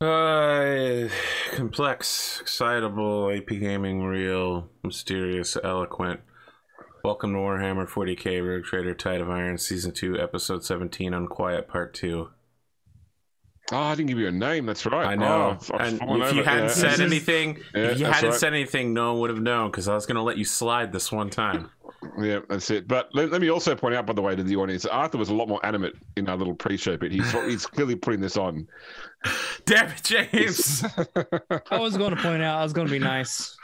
Complex, excitable, AP gaming, real, mysterious, eloquent. Welcome to Warhammer 40K Rogue Trader, Tide of Iron, Season 2, Episode 17, Unquiet, Part 2. Oh, I didn't give you a name, that's right. I know. Oh, and if you hadn't said anything, if you hadn't said anything, no one would have known, because I was going to let you slide this one time. Yeah, that's it. But let me also point out, by the way, to the audience, Arthur was a lot more animate in our little pre-show bit. He's clearly putting this on. Damn it, James! I was going to point out, I was going to be nice.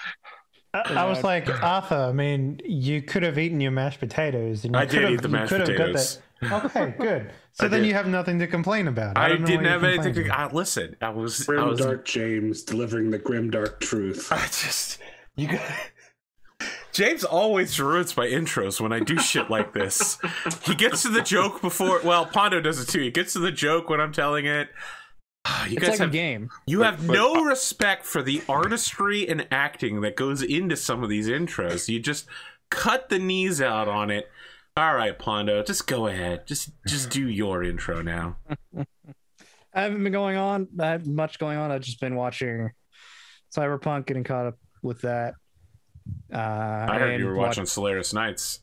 I was like, Arthur, I mean, you could have eaten your mashed potatoes. And I did eat the mashed potatoes. Okay, good. So then you have nothing to complain about. I didn't have anything to... listen, I was... Grimdark James delivering the grimdark truth. I just... You got... James always ruins my intros when I do shit like this. He gets to the joke before... Well, Pondo does it too. He gets to the joke when I'm telling it. You guys have a game. You have no respect for the artistry and acting that goes into some of these intros. You just cut the knees out on it. All right, Pondo, just go ahead. Just do your intro now. I haven't been going on. I have much going on. I've just been watching Cyberpunk, getting caught up with that. I heard you were watching Solaris Nights.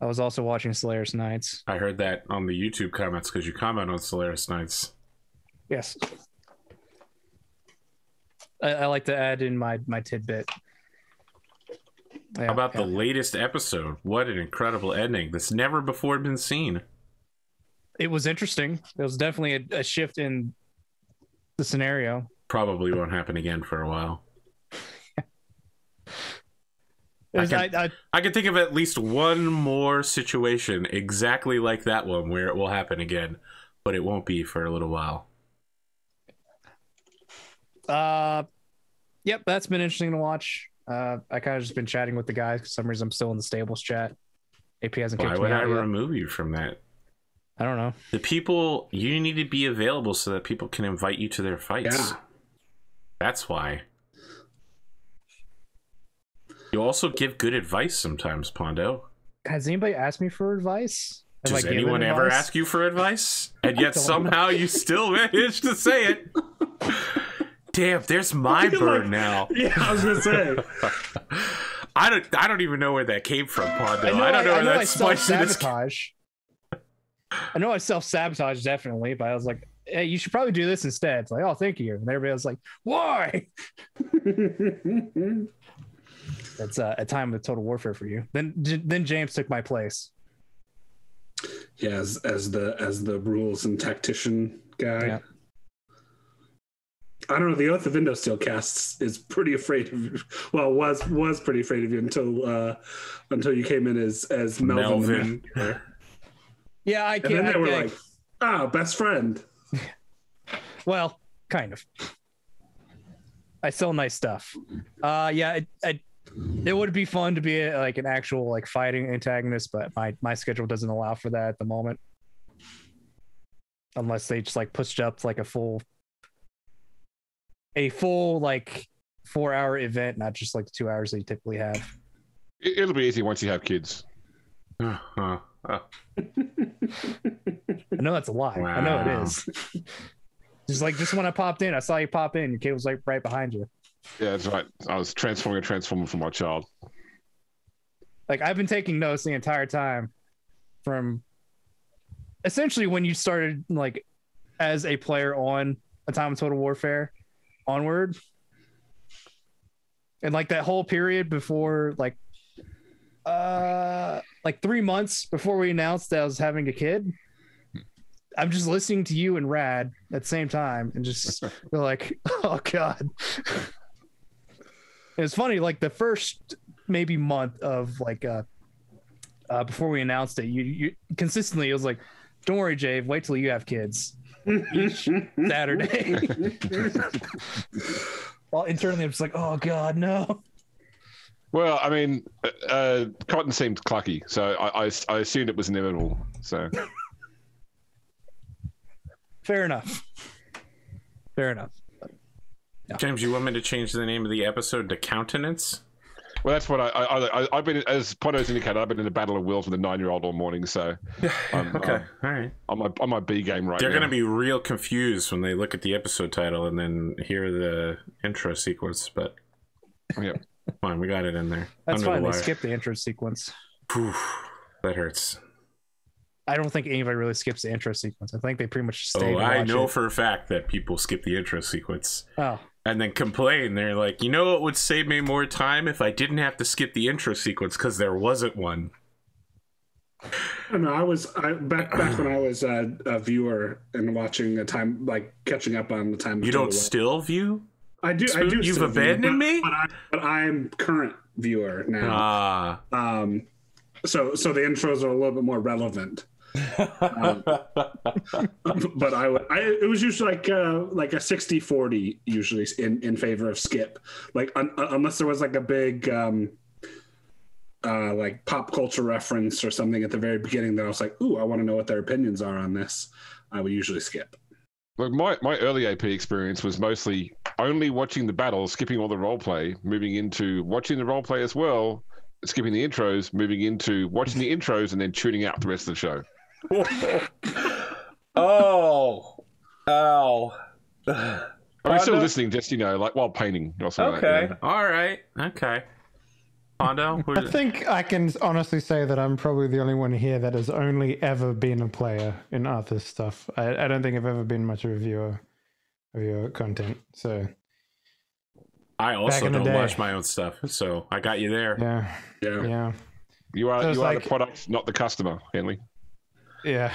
I was also watching Solaris Nights. I heard that on the YouTube comments because you comment on Solaris Nights. Yes, I like to add in my tidbit. Yeah, how about the latest episode? What an incredible ending that's never before been seen. It was interesting. It was definitely a shift in the scenario. Probably won't happen again for a while. I can think of at least one more situation exactly like that one where it will happen again, but it won't be for a little while. Yep, that's been interesting to watch. I kind of just been chatting with the guys. For some reason, I'm still in the stables chat. AP hasn't kicked me out. Why would I remove you from that? I don't know. The people, you need to be available so that people can invite you to their fights. Yeah. That's why. You also give good advice sometimes, Pondo. Has anybody asked me for advice? Does anyone ever ask you for advice? And yet somehow you still manage to say it. Damn, there's my bird now. Yeah, I was gonna say. I don't even know where that came from, Pondo. I don't know where that spiciness. I know I self-sabotage definitely, but I was like, hey, you should probably do this instead. It's like, oh, thank you. And everybody was like, why? That's a time of total warfare for you. Then James took my place. Yeah, as the rules and tactician guy. Yeah. I don't know. The Oath of Indosteel cast is pretty afraid of. Well, was pretty afraid of you until you came in as Melvin. Yeah, I can't. And then they were like, ah, best friend. Well, kind of. I sell nice stuff. Yeah, it would be fun to be like an actual like fighting antagonist, but my schedule doesn't allow for that at the moment. Unless they just like pushed up like a full like 4-hour event, not just like the 2 hours that you typically have. It'll be easy once you have kids. I know that's a lie. Wow. I know it is. Just when I popped in, I saw you pop in. Your kid was like right behind you. Yeah, that's right. I was transforming a transformer for my child. Like I've been taking notes the entire time from essentially when you started like as a player on A Time of Total Warfare onward. And like that whole period before like 3 months before we announced that I was having a kid. I'm just listening to you and Rad at the same time and just you're like, oh God. It's funny, like the first maybe month of like before we announced it, you consistently it was like, don't worry, Jave, wait till you have kids. Each Saturday. Well, internally I'm just like, oh God, no. Well, I mean, Cotton seemed clucky, so I assumed it was inevitable, so. Fair enough. Fair enough. No. James, you want me to change the name of the episode to Countenance? Well, that's what I've been, as Pondo's indicated, I've been in a battle of wills with a 9-year-old all morning, so I'm, okay, all right, on my B game right now. They're going to be real confused when they look at the episode title and then hear the intro sequence, but yeah, fine, we got it in there. That's fine. They skipped the intro sequence. Oof, that hurts. I don't think anybody really skips the intro sequence. I think they pretty much stay. Oh, I know for a fact that people skip the intro sequence. Oh. And then complain. They're like, you know, it would save me more time if I didn't have to skip the intro sequence because there wasn't one. I know. I was back when I was a viewer and watching a time, like catching up on the time. You don't still view? I do. Spoon? I do. You've abandoned me. But I'm current viewer now. Ah. So the intros are a little bit more relevant. But I it was usually like a 60-40 usually in favor of skip, like unless there was like a big like pop culture reference or something at the very beginning that I was like, ooh, I want to know what their opinions are on this. I would usually skip. Look, my early AP experience was mostly only watching the battle, skipping all the role play, moving into watching the role play as well, skipping the intros, moving into watching the intros, and then tuning out the rest of the show. Oh, ow! I'm still listening, just you know, like while painting. Or something. Okay, like, all right, okay. Pondo, I think I can honestly say that I'm probably the only one here that has only ever been a player in Arthur's stuff. I don't think I've ever been much of a viewer of your content. So I also don't watch my own stuff, so I got you there. Yeah. You are like, the product, not the customer, Henley. Yeah.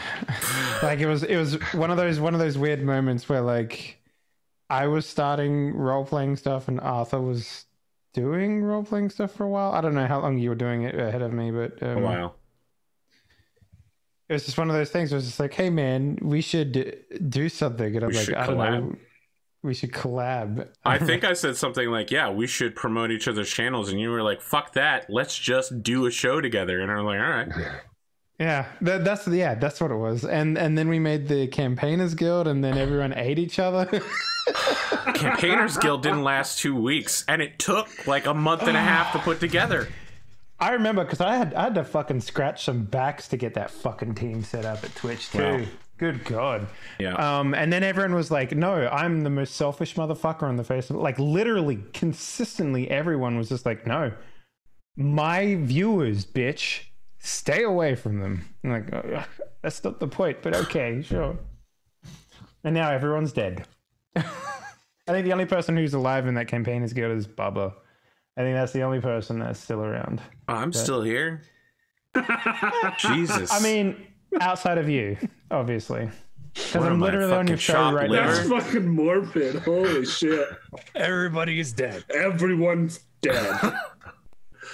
Like it was one of those weird moments where like I was starting role-playing stuff and Arthur was doing role-playing stuff for a while. I don't know how long you were doing it ahead of me, but a while. It was just one of those things where it was just like, hey man, we should do something. And I'm like, I don't know. We should collab. I think I said something like, yeah, we should promote each other's channels, and you were like, fuck that, let's just do a show together. And I'm like, all right. Yeah, that's what it was. And then we made the Campaigners Guild, and then everyone ate each other. Campaigners Guild didn't last 2 weeks, and it took like a month and a half to put together. I remember because I had to fucking scratch some backs to get that fucking team set up at Twitch too. Wow. Good God. Yeah. And then everyone was like, no, I'm the most selfish motherfucker on the face of it. Like literally consistently everyone was just like, no, my viewers, bitch, stay away from them. I'm like, oh, that's not the point, but okay, sure. And now everyone's dead. I think the only person who's alive in that Campaigners Guild is Bubba. I think that's the only person that's still around. I'm still here. Jesus. I mean, outside of you, obviously, because I'm literally on your show right now. That's fucking morbid. Holy shit! Everybody is dead. Everyone's dead.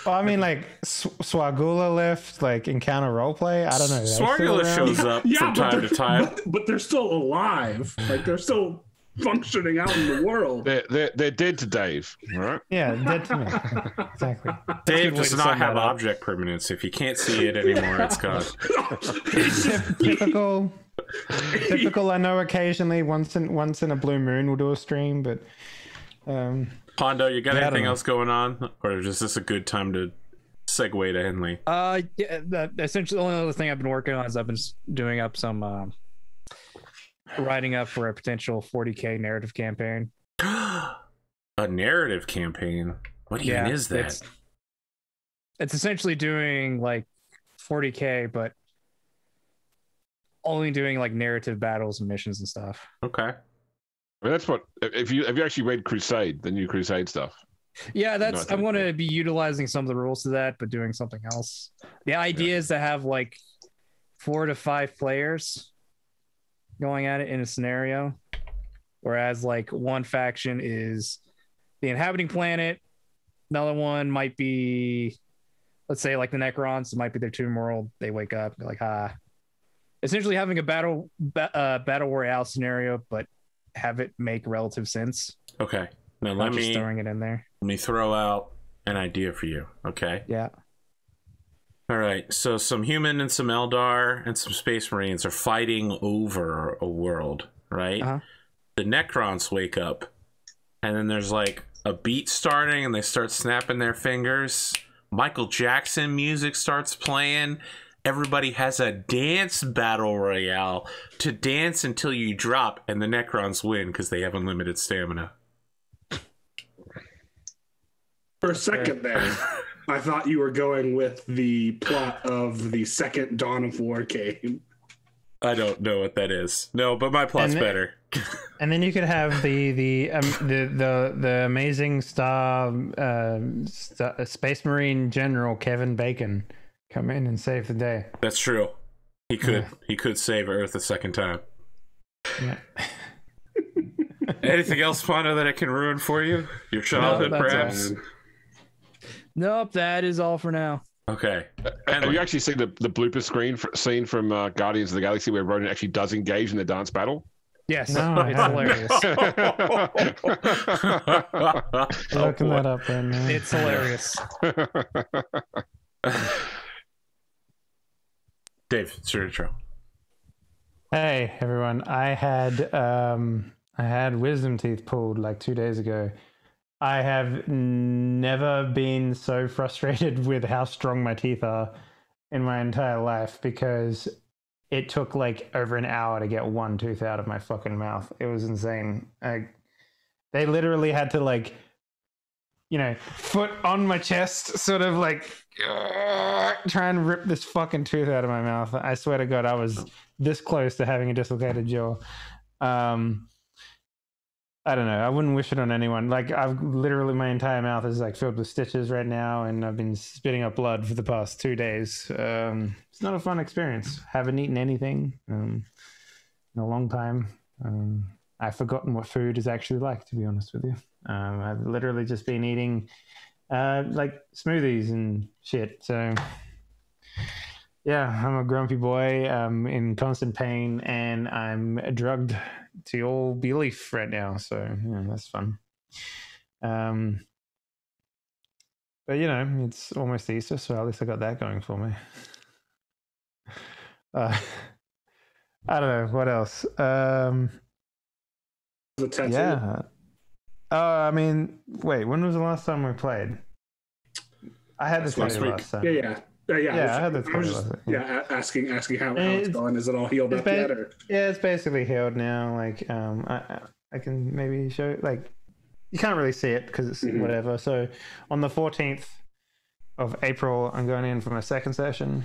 Well, I mean, like Swagula left, like Encounter Roleplay. I don't know. Swagula shows up from time to time, but they're still alive. Like they're still functioning out in the world. They're dead to Dave, right? Yeah, dead to me. Exactly. Dave does not have object permanence. If you can't see it anymore, it's gone. Typical. I know. Occasionally, once in a blue moon, we'll do a stream. But Pondo, you got anything else going on, or is this a good time to segue to Henley? Yeah. Essentially, the only other thing I've been working on is I've been doing up some. Writing up for a potential 40K narrative campaign. A narrative campaign? What even is that? It's essentially doing like 40K, but only doing like narrative battles and missions and stuff. Okay. I mean, that's what, have you actually read Crusade, the new Crusade stuff? Yeah, that's, I want to be utilizing some of the rules to that, but doing something else. The idea is to have like 4 to 5 players going at it in a scenario, whereas like one faction is the inhabiting planet, another one might be, let's say, like the Necrons, it might be their tomb world. They wake up, they're like, ah, essentially having a battle royale scenario, but have it make relative sense. Okay, now let me throwing it in there. Let me throw out an idea for you. Okay. Yeah. All right, so some human and some Eldar and some space marines are fighting over a world, right? Uh-huh. The Necrons wake up, and then there's like a beat starting and they start snapping their fingers. Michael Jackson music starts playing. Everybody has a dance battle royale to dance until you drop, and the Necrons win because they have unlimited stamina. For a second there, I thought you were going with the plot of the second Dawn of War game. I don't know what that is. No, but my plot's better. And then you could have the amazing Space Marine General Kevin Bacon come in and save the day. That's true. He could. Yeah. He could save Earth a second time. Yeah. Anything else, Pano, that I can ruin for you? Your childhood, perhaps? Right. Nope, that is all for now. Okay. And have you actually seen the blooper scene from Guardians of the Galaxy where Ronan actually does engage in the dance battle? Yes. No, it's hilarious. I'm looking that up right now. It's hilarious. Dave, it's your intro. Hey, everyone. I had wisdom teeth pulled like 2 days ago. I have never been so frustrated with how strong my teeth are in my entire life, because it took like over an hour to get one tooth out of my fucking mouth. It was insane. They literally had to, like, you know, foot on my chest, sort of like try and rip this fucking tooth out of my mouth. I swear to God, I was this close to having a dislocated jaw. I don't know. I wouldn't wish it on anyone. Like, I've literally, my entire mouth is like filled with stitches right now, and I've been spitting up blood for the past 2 days. It's not a fun experience. Haven't eaten anything in a long time. I've forgotten what food is actually like, to be honest with you. I've literally just been eating like smoothies and shit. So yeah, I'm a grumpy boy. I'm in constant pain, and I'm drugged to all belief right now, so yeah, that's fun. But you know, it's almost Easter, so at least I got that going for me. I don't know what else. The tattoo. Yeah. I mean, wait, when was the last time we played? I had this last week. Yeah, asking how it's going. Is it all healed up yet? Or? Yeah, it's basically healed now. Like, I can maybe show, like, you can't really see it because it's whatever. So on the 14th of April, I'm going in for my second session.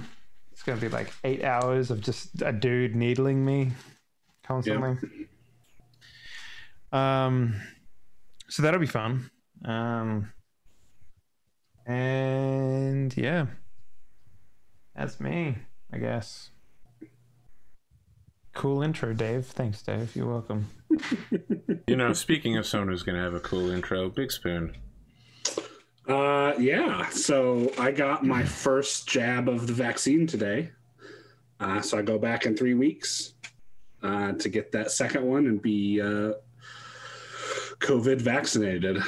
It's going to be like 8 hours of just a dude needling me constantly. Yeah. So that'll be fun. And yeah. That's me, I guess. Cool intro, Dave. Thanks, Dave. You're welcome. You know, speaking of someone who's going to have a cool intro, Big Spoon. Yeah. So I got my first jab of the vaccine today. So I go back in 3 weeks to get that second one and be COVID vaccinated.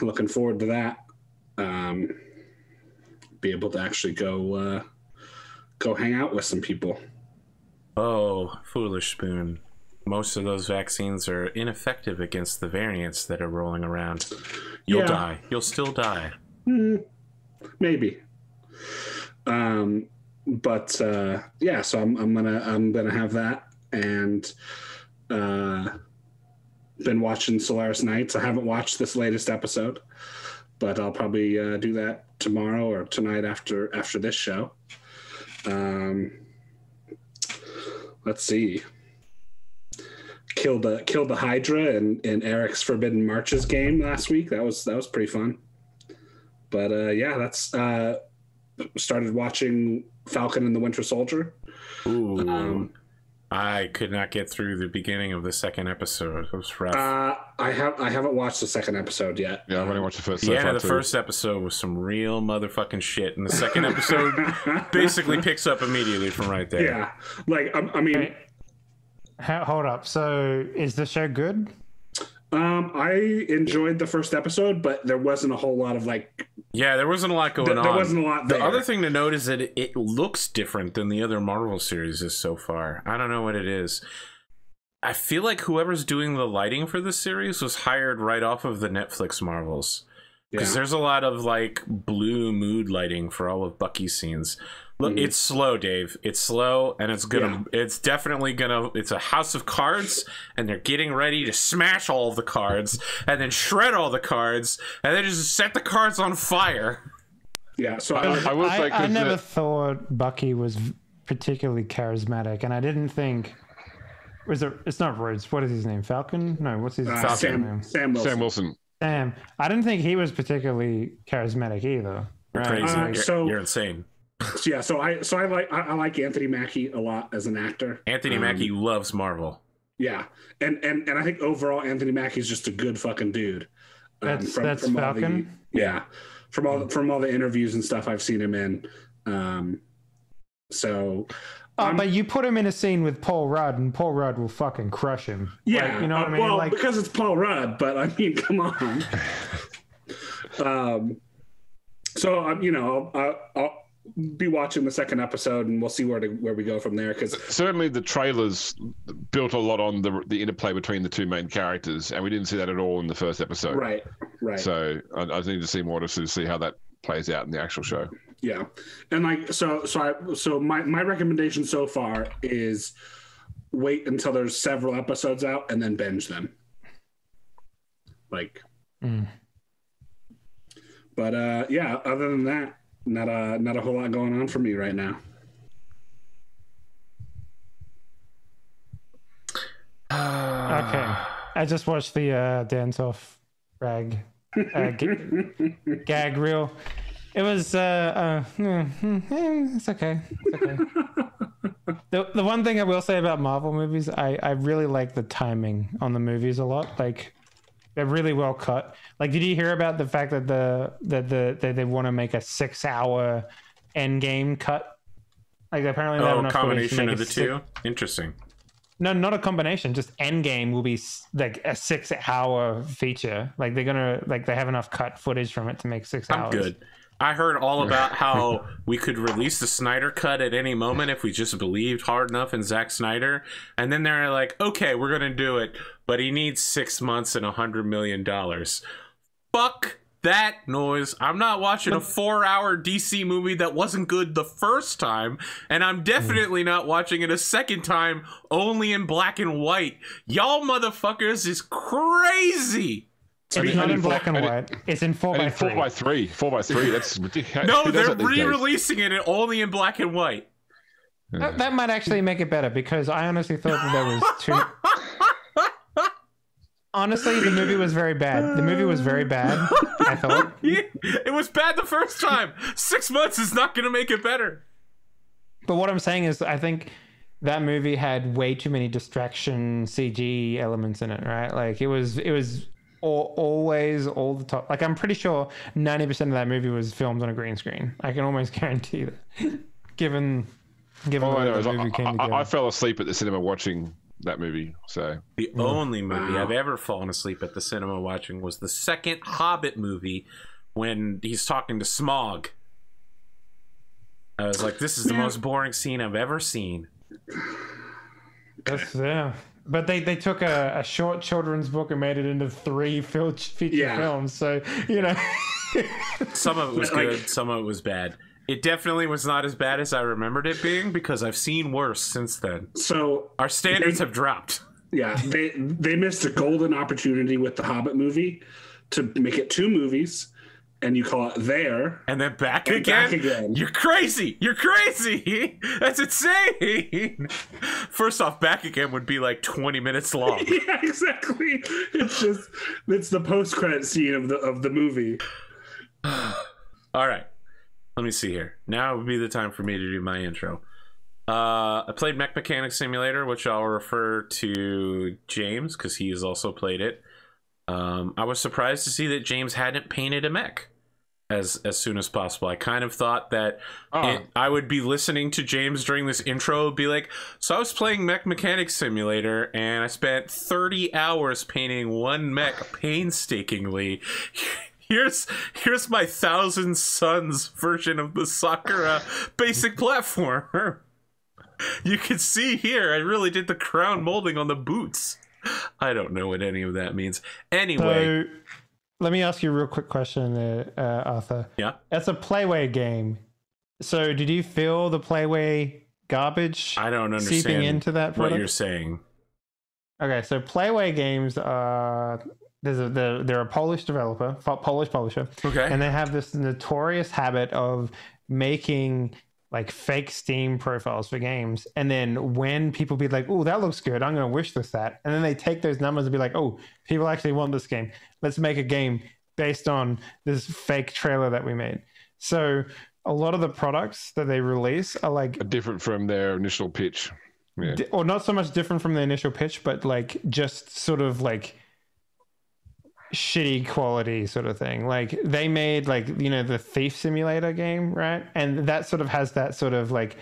Looking forward to that. Be able to actually go... go hang out with some people. Oh, foolish Spoon. Most of those vaccines are ineffective against the variants that are rolling around. You'll die. You'll still die. Maybe. But yeah, so I'm gonna have that, and been watching Solaris Nights. I haven't watched this latest episode, but I'll probably do that tomorrow or tonight after this show. Let's see. Killed the Hydra in Eric's Forbidden Marches game last week. That was pretty fun. But yeah, that's started watching Falcon and the Winter Soldier. Ooh, I could not get through the beginning of the second episode. It was rough. I haven't watched the second episode yet. Yeah, I've only watched the first. Yeah, the first episode was some real motherfucking shit, and the second episode basically picks up immediately from right there. Yeah, like I mean, hold up. So, is the show good? I enjoyed the first episode, but there wasn't a whole lot of like. Yeah, there wasn't a lot going on. There wasn't a lot there. The other thing to note is that it looks different than the other Marvel series so far. I don't know what it is. I feel like whoever's doing the lighting for this series was hired right off of the Netflix Marvels. Because there's a lot of, like, blue mood lighting for all of Bucky's scenes. Look, it's slow, Dave. It's slow, and it's gonna. It's definitely gonna. It's a house of cards, and they're getting ready to smash all the cards, and then shred all the cards, and then just set the cards on fire. Yeah. So I never thought Bucky was particularly charismatic, and I didn't think. It's not Rhodes. What is his name? Falcon? No. What's his name? Sam Wilson. Sam. I didn't think he was particularly charismatic either. Right. Crazy. You're insane. Yeah, so I like Anthony Mackie a lot as an actor. Anthony Mackie loves Marvel. Yeah, and I think overall Anthony Mackie's just a good fucking dude. That's Falcon. From all the interviews and stuff I've seen him in. But you put him in a scene with Paul Rudd, and Paul Rudd will fucking crush him. Yeah, like, you know what I mean. Well, like, because it's Paul Rudd, but I mean, come on. So I'm, you know, I'll be watching the second episode, and we'll see where we go from there. Because certainly the trailers built a lot on the interplay between the two main characters, and we didn't see that at all in the first episode. Right, right. So I need to see more to see how that plays out in the actual show. Yeah, and like so my recommendation so far is wait until there's several episodes out and then binge them. Like, but yeah. Other than that. Not a whole lot going on for me right now. Okay, I just watched the dance-off gag reel. It was it's okay. It's okay. The one thing I will say about Marvel movies, I really like the timing on the movies a lot. Like, they're really well cut. Like, did you hear about the fact that they want to make a 6-hour end game cut? Like, apparently they have enough combination of the two. Interesting. No, not a combination. Just end game will be like a 6-hour feature. Like, they're gonna they have enough cut footage from it to make 6 hours. I'm good. I heard all about how we could release the Snyder Cut at any moment if we just believed hard enough in Zack Snyder. And then they're like, okay, we're going to do it, but he needs 6 months and $100 million. Fuck that noise. I'm not watching a 4-hour DC movie that wasn't good the first time, and I'm definitely not watching it a second time, only in black and white. Y'all motherfuckers is crazy. It's not in black and white. It's in 4x3. 4x3. 4x3. That's ridiculous. No, they're re-releasing it only in black and white. That might actually make it better, because I honestly thought that there was too... Honestly, the movie was very bad. The movie was very bad, I thought. Yeah, it was bad the first time. 6 months is not going to make it better. But what I'm saying is, I think... that movie had way too many distraction CG elements in it, right? Like, it was always all the top. Like, I'm pretty sure 90% of that movie was filmed on a green screen. I can almost guarantee that. given the way the movie came together. I fell asleep at the cinema watching that movie. So the only movie I've ever fallen asleep at the cinema watching was the second Hobbit movie, when he's talking to Smaug. I was like, this is the most boring scene I've ever seen. That's but they took a short children's book and made it into 3 feature films, so you know. Some of it was good, some of it was bad. It definitely was not as bad as I remembered it being, because I've seen worse since then. So our standards have dropped. Yeah, they missed a golden opportunity with the Hobbit movie to make it 2 movies, and you call it There and then Back Again. You're crazy. You're crazy. That's insane. First off, Back Again would be like 20 minutes long. Yeah, exactly. It's just the post-credit scene of the movie. All right. Let me see here. Now would be the time for me to do my intro. I played Mech Mechanic Simulator, which I'll refer to James, because he has also played it. I was surprised to see that James hadn't painted a mech as soon as possible. I kind of thought that I would be listening to James during this intro, be like, so I was playing Mech Mechanic Simulator and I spent 30 hours painting one mech painstakingly. Here's my Thousand Suns version of the Sakura basic platform. You can see here, I really did the crown molding on the boots. I don't know what any of that means. Anyway. So, let me ask you a real quick question, Arthur. Yeah? That's a Playway game. So did you feel the Playway garbage seeping into that product? What you're saying. Okay, so Playway games are... They're a Polish developer, Polish publisher. Okay. And they have this notorious habit of making... like fake Steam profiles for games, and then when people be like, "Oh, that looks good, I'm gonna wish this that," and then they take those numbers and be like, "Oh, people actually want this game. Let's make a game based on this fake trailer that we made." So a lot of the products that they release are like different from their initial pitch, yeah. Or not so much different from the initial pitch, but like just sort of like shitty quality sort of thing. Like they made, like, you know, the Thief Simulator game, right? And that sort of has that sort of like,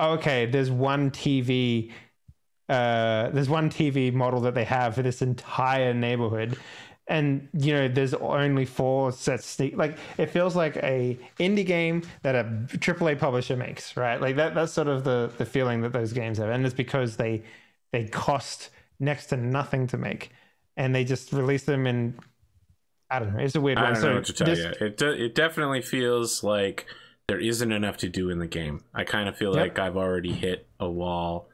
okay, there's one TV model that they have for this entire neighborhood, and you know there's only 4 sets. Like it feels like a indie game that a AAA publisher makes, right? Like that's sort of the feeling that those games have, and it's because they cost next to nothing to make, and they just release them in, I don't know, it's a weird one. I don't know what to tell you. It definitely feels like there isn't enough to do in the game. I kind of feel like I've already hit a wall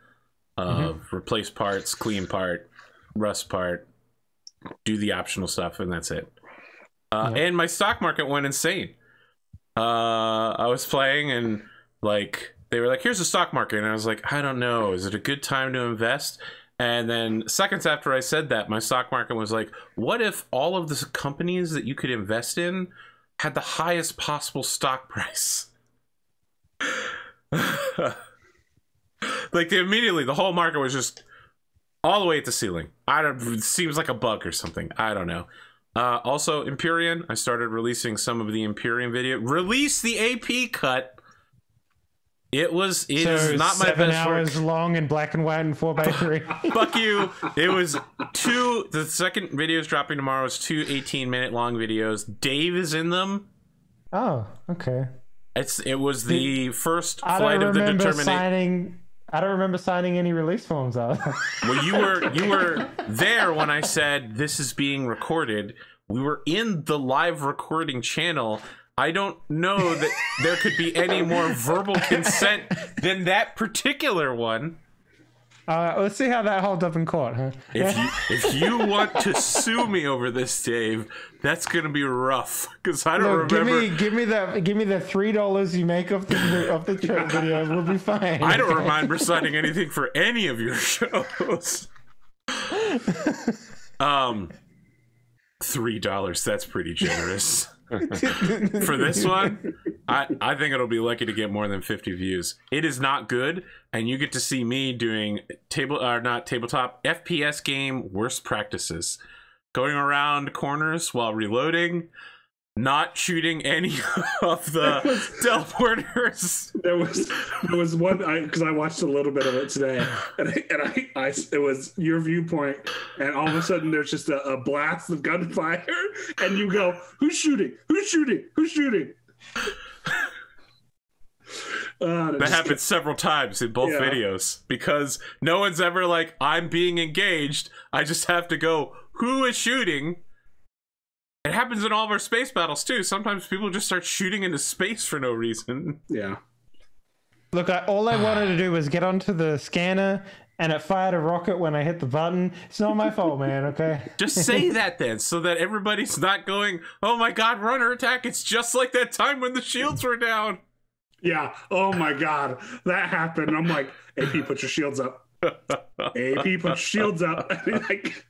of replace parts, clean part, rust part, do the optional stuff, and that's it. And my stock market went insane. I was playing and like they were like, here's the stock market. And I was like, I don't know. Is it a good time to invest? And then seconds after I said that, my stock market was like, what if all of the companies that you could invest in had the highest possible stock price? Like immediately the whole market was just all the way at the ceiling. It seems like a bug or something. I don't know. Also Empyrean, I started releasing some of the Empyrean video. Release the AP cut. It is not my best work. 7 hours long in black and white and 4x3. Fuck you. It was two. The second video is dropping tomorrow. It's two 18-minute long videos. Dave is in them. Oh, okay. It was the first flight of the determination. I don't remember signing any release forms out. Well, you were there when I said this is being recorded. We were in the live recording channel. I don't know that there could be any more verbal consent than that particular one. Let's see how that holds up in court, huh? If you want to sue me over this, Dave, that's gonna be rough because I don't remember. Give me the $3 you make off the trip video. We'll be fine. I don't remember signing anything for any of your shows. $3. That's pretty generous. For this one, I think it'll be lucky to get more than 50 views. It is not good, and you get to see me doing not tabletop FPS game worst practices, going around corners while reloading, not shooting any of the teleporters. There was one, because I watched a little bit of it today, and it was your viewpoint, and all of a sudden there's just a blast of gunfire, and you go, "Who's shooting? Who's shooting? Who's shooting?" That happened several times in both videos because no one's ever like, "I'm being engaged." I just have to go, "Who is shooting?" It happens in all of our space battles, too. Sometimes people just start shooting into space for no reason. Yeah. Look, all I wanted to do was get onto the scanner, and it fired a rocket when I hit the button. It's not my fault, man, okay? Just say that, then, so that everybody's not going, oh, my God, runner attack. It's just like that time when the shields were down. Yeah. Oh, my God. That happened. I'm like, AP, put your shields up. AP, put your shields up. Like...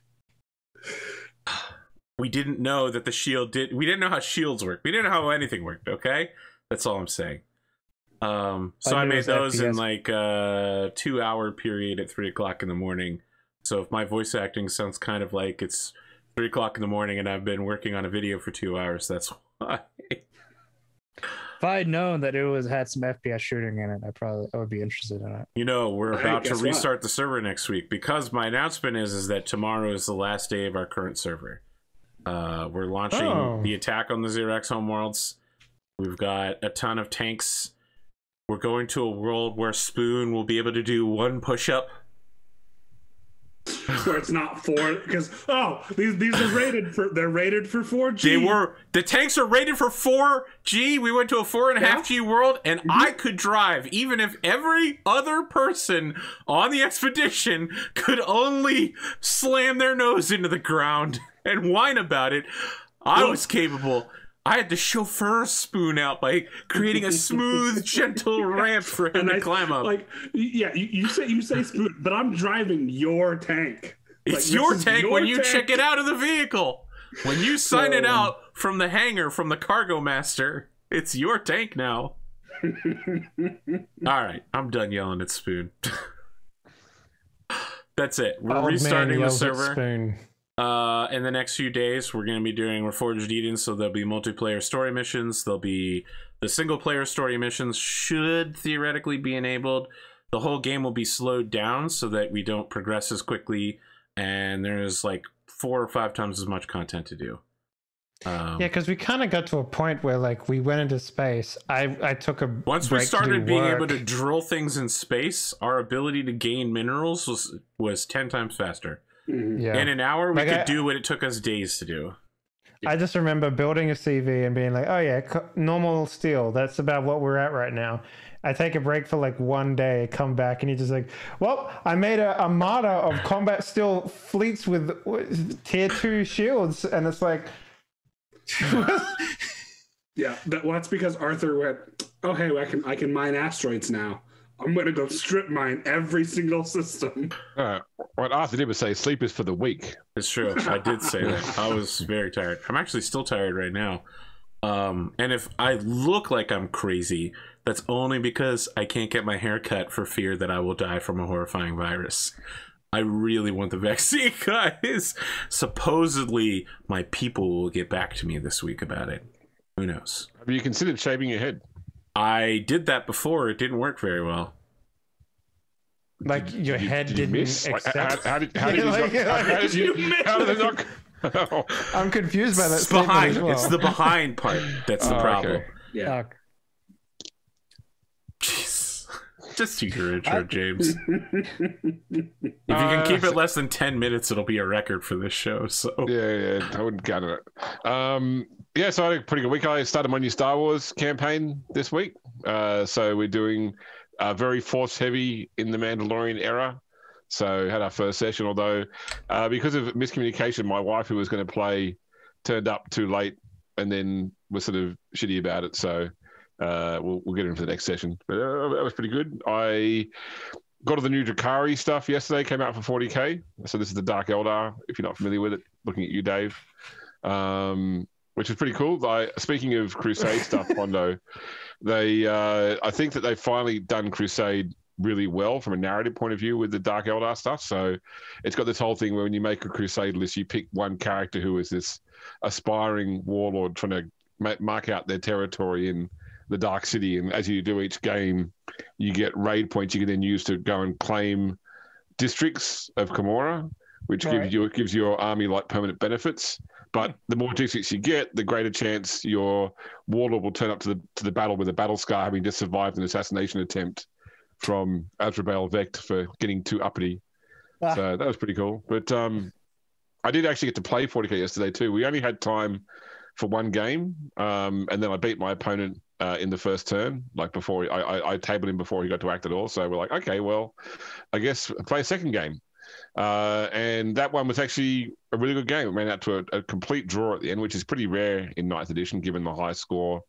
We didn't know that the shield did. We didn't know how shields work. We didn't know how anything worked. Okay, that's all I'm saying. So I made those FPS in like a 2-hour period at 3 o'clock in the morning. So if my voice acting sounds kind of like it's 3 o'clock in the morning and I've been working on a video for 2 hours, that's why. If I had known that it had some FPS shooting in it, I would be interested in it. You know, we're about to restart the server next week because my announcement is that tomorrow is the last day of our current server. We're launching the attack on the Xerox homeworlds. We've got a ton of tanks We're going to a world where Spoon will be able to do one push-up. Where it's not four, because these are rated for 4G. They were, the tanks are rated for 4G. We went to a 4.5G world, and I could drive, even if every other person on the expedition could only slam their nose into the ground and whine about it. I was capable. I had to chauffeur Spoon out by creating a smooth, gentle ramp for him to climb up. Like, yeah, you say Spoon, but I'm driving your tank. It's like, your tank when you check it out of the vehicle. When you sign it out from the hangar, from the cargo master, it's your tank now. All right, I'm done yelling at Spoon. That's it. We're restarting the server. In the next few days, we're going to be doing Reforged Eden, so there'll be multiplayer story missions. There'll be the single-player story missions should theoretically be enabled. The whole game will be slowed down so that we don't progress as quickly, and there's like 4 or 5 times as much content to do. Yeah, because we kind of got to a point where, like, we went into space. I took a break. Once we started being able to drill things in space, our ability to gain minerals was 10 times faster. Yeah. In an hour, we could do what it took us days to do. I just remember building a CV and being like, oh yeah, normal steel. That's about what we're at right now. I take a break for like 1 day, come back, and you're just like, well, I made a armada of combat steel fleets with tier 2 shields. And it's like... Yeah, well, that's because Arthur went, oh hey, I can mine asteroids now. I'm going to go strip mine every single system. What Arthur did was say, sleep is for the weak. It's true. I did say that. I was very tired. I'm actually still tired right now. And if I look like I'm crazy, that's only because I can't get my hair cut for fear that I will die from a horrifying virus. I really want the vaccine, guys. Supposedly, my people will get back to me this week about it. Who knows? Have you considered shaving your head? I did that before. It didn't work very well. Like your head didn't accept. How did you miss? I'm confused by that. It's behind. Well. It's the behind part that's the problem. Okay. Yeah. Jeez. Just do your intro, James. If you can keep it less than 10 minutes, it'll be a record for this show. So yeah, I wouldn't count it. Yeah, so I had a pretty good week. I started my new Star Wars campaign this week. So we're doing very Force-heavy in the Mandalorian era. So had our first session, although because of miscommunication, my wife, who was going to play, turned up too late and then was sort of shitty about it. So we'll get into the next session. But that was pretty good. I got to the new Drukhari stuff yesterday. Came out for 40K. So this is the Dark Eldar, if you're not familiar with it. Looking at you, Dave. Which is pretty cool. Speaking of Crusade stuff, Pondo, I think that they've finally done Crusade really well from a narrative point of view with the Dark Eldar stuff. So it's got this whole thing where when you make a Crusade list, you pick one character who is this aspiring warlord trying to mark out their territory in the Dark City. And as you do each game, you get raid points you can then use to go and claim districts of Kamora, which gives your army like permanent benefits. But the more districts you get, the greater chance your warlord will turn up to the battle with a battle scar, having just survived an assassination attempt from Azrael Vect for getting too uppity. Ah. So that was pretty cool. But I did actually get to play 40K yesterday too. We only had time for one game, and then I beat my opponent in the first turn. Like before, I tabled him before he got to act at all. So we're like, okay, well, I guess play a second game. And that one was actually a really good game. It ran out to a complete draw at the end, which is pretty rare in 9th edition, given the high score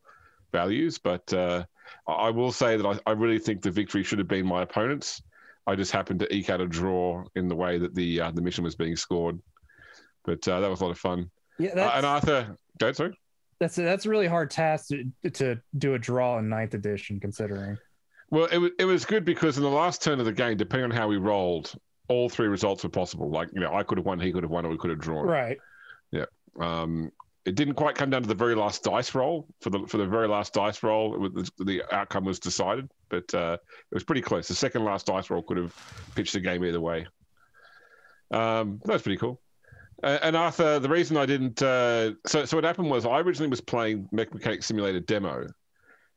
values. But I will say that I really think the victory should have been my opponent's. I just happened to eke out a draw in the way that the mission was being scored. But that was a lot of fun. Yeah, and Arthur, go ahead, sorry. That's a really hard task to do a draw in 9th edition, considering. Well, it was good because in the last turn of the game, depending on how we rolled, all three results were possible. Like, you know, I could have won, he could have won, or we could have drawn. Right. Yeah. It didn't quite come down to the very last dice roll. For the very last dice roll, the outcome was decided, but it was pretty close. The second last dice roll could have pitched the game either way. That's pretty cool. And Arthur, the reason I didn't... so what happened was I originally was playing Mech Mechanic Simulator demo,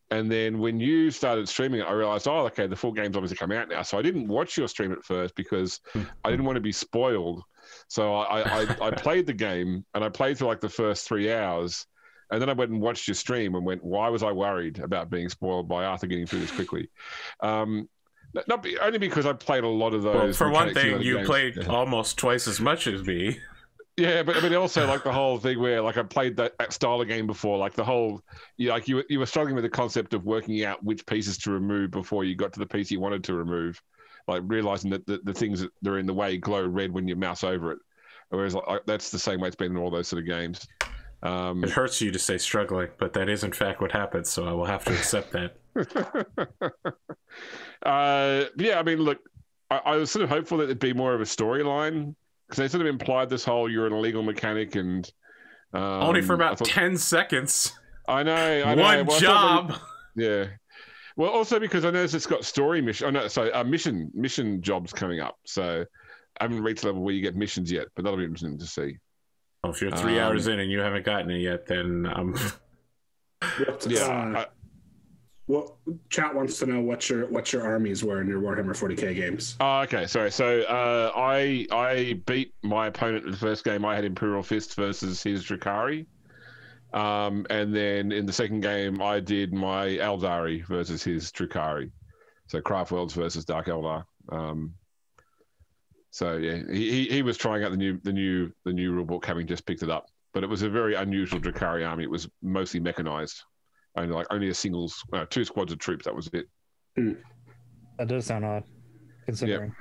And then when you started streaming it, I realized, oh, okay, the full game's obviously come out now. So I didn't watch your stream at first because I didn't want to be spoiled. So I played the game, and I played through like the first 3 hours. And then I went and watched your stream and went, why was I worried about being spoiled by Arthur getting through this quickly? Only because I played a lot of those. Well, for one thing, you played almost twice as much as me. Yeah, but also like the whole thing where like I played that style of game before, like the whole, like you were struggling with the concept of working out which pieces to remove before you got to the piece you wanted to remove, like realizing that the things that are in the way glow red when you mouse over it. Whereas like, that's the same way it's been in all those sort of games. It hurts you to say struggling, but that is in fact what happens, so I will have to accept that. Yeah, I mean, look, I was sort of hopeful that it'd be more of a storyline, because they sort of implied this whole you're an illegal mechanic, and only for about 10 seconds. I know. One job. Yeah. Well, also because I noticed it's got story mission. Oh no, so mission jobs coming up. So I haven't reached the level where you get missions yet, but that'll be interesting to see. Well, if you're 3 hours in and you haven't gotten it yet, then Well, chat wants to know what your armies were in your Warhammer 40K games. Oh, okay, sorry. So I beat my opponent in the first game. I had Imperial Fist versus his Drukhari. And then in the second game, I did my Eldari versus his Drukhari. So Craftworlds versus Dark Eldar. So yeah, he was trying out the new rulebook, having just picked it up. But it was a very unusual Drukhari army. It was mostly mechanized. And like only a single, 2 squads of troops. That was it. That does sound odd, considering.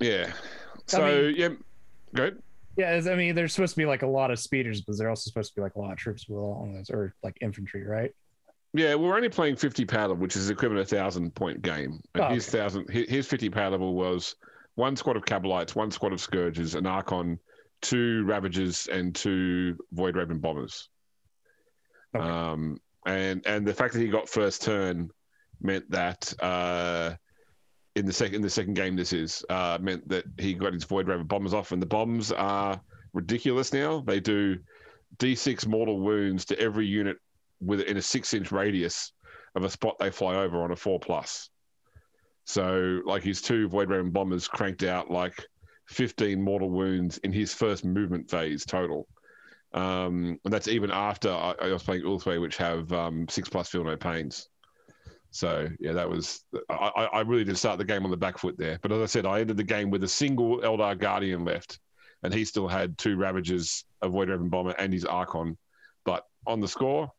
Yeah. So go ahead. Yeah, I mean, there's supposed to be like a lot of speeders, but they're also supposed to be like a lot of troops with all those, or like infantry, right? Yeah, we're only playing 50 palatable, which is equivalent to a 1,000-point game. And his 50 palatable was 1 squad of Cabalites, 1 squad of Scourges, an Archon, 2 Ravagers, and 2 Void Raven Bombers. Okay. And the fact that he got first turn meant that in the second game meant that he got his Void Raven Bombers off, and the bombs are ridiculous now. They do D6 mortal wounds to every unit within a 6-inch radius of a spot they fly over on a 4+. So like his 2 Void Raven Bombers cranked out like 15 mortal wounds in his first movement phase total. And that's even after I was playing Ulthway, which have 6+ feel no pains. So yeah, that was I really did start the game on the back foot there. But as I said, I ended the game with a single Eldar Guardian left, and he still had 2 Ravagers, a Void Raven Bomber, and his Archon. But on the score,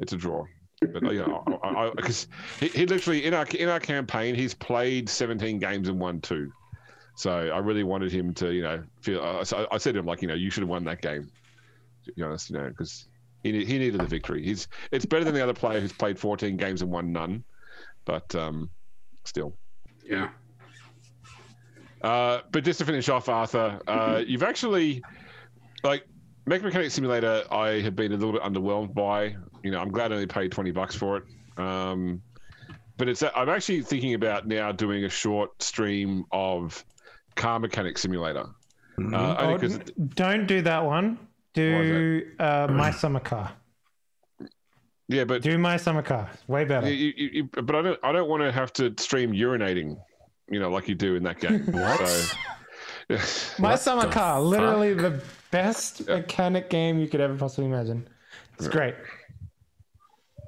it's a draw. But you know, because he literally in our campaign, he's played 17 games and won 2. So I really wanted him to, feel. I said to him, like, you should have won that game. To be honest, because he needed the victory. It's better than the other player who's played 14 games and won none, but still. Yeah. But just to finish off, Arthur, you've actually, like, Mech Mechanic Simulator, I have been a little bit underwhelmed by. I'm glad I only paid $20 for it. But I'm actually thinking about now doing a short stream of Car Mechanic Simulator. Don't do that one. Do My Summer Car. Yeah, but do My Summer Car. Way better. But I don't want to have to stream urinating, like you do in that game. What? So, My Summer Car, literally the best mechanic game you could ever possibly imagine. It's great.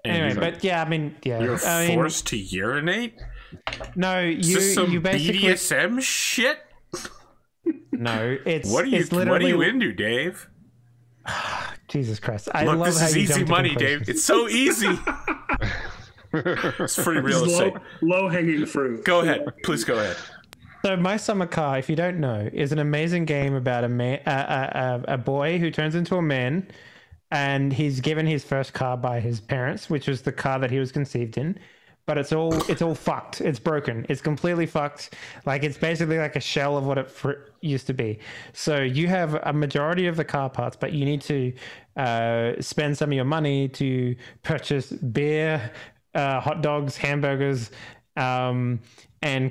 Anyway, but yeah, I mean, you're forced to urinate. No, you basically BDSM shit. No, it's what are you into, Dave? Jesus Christ! Look, this is easy money, Dave. It's so easy. It's pretty real estate. Low hanging fruit. Go ahead, please go ahead. So, My Summer Car, if you don't know, is an amazing game about a boy who turns into a man, and he's given his first car by his parents, which was the car that he was conceived in. But it's all fucked. It's broken. It's completely fucked. Like, it's basically like a shell of what it used to be. So you have a majority of the car parts, but you need to spend some of your money to purchase beer, hot dogs, hamburgers, and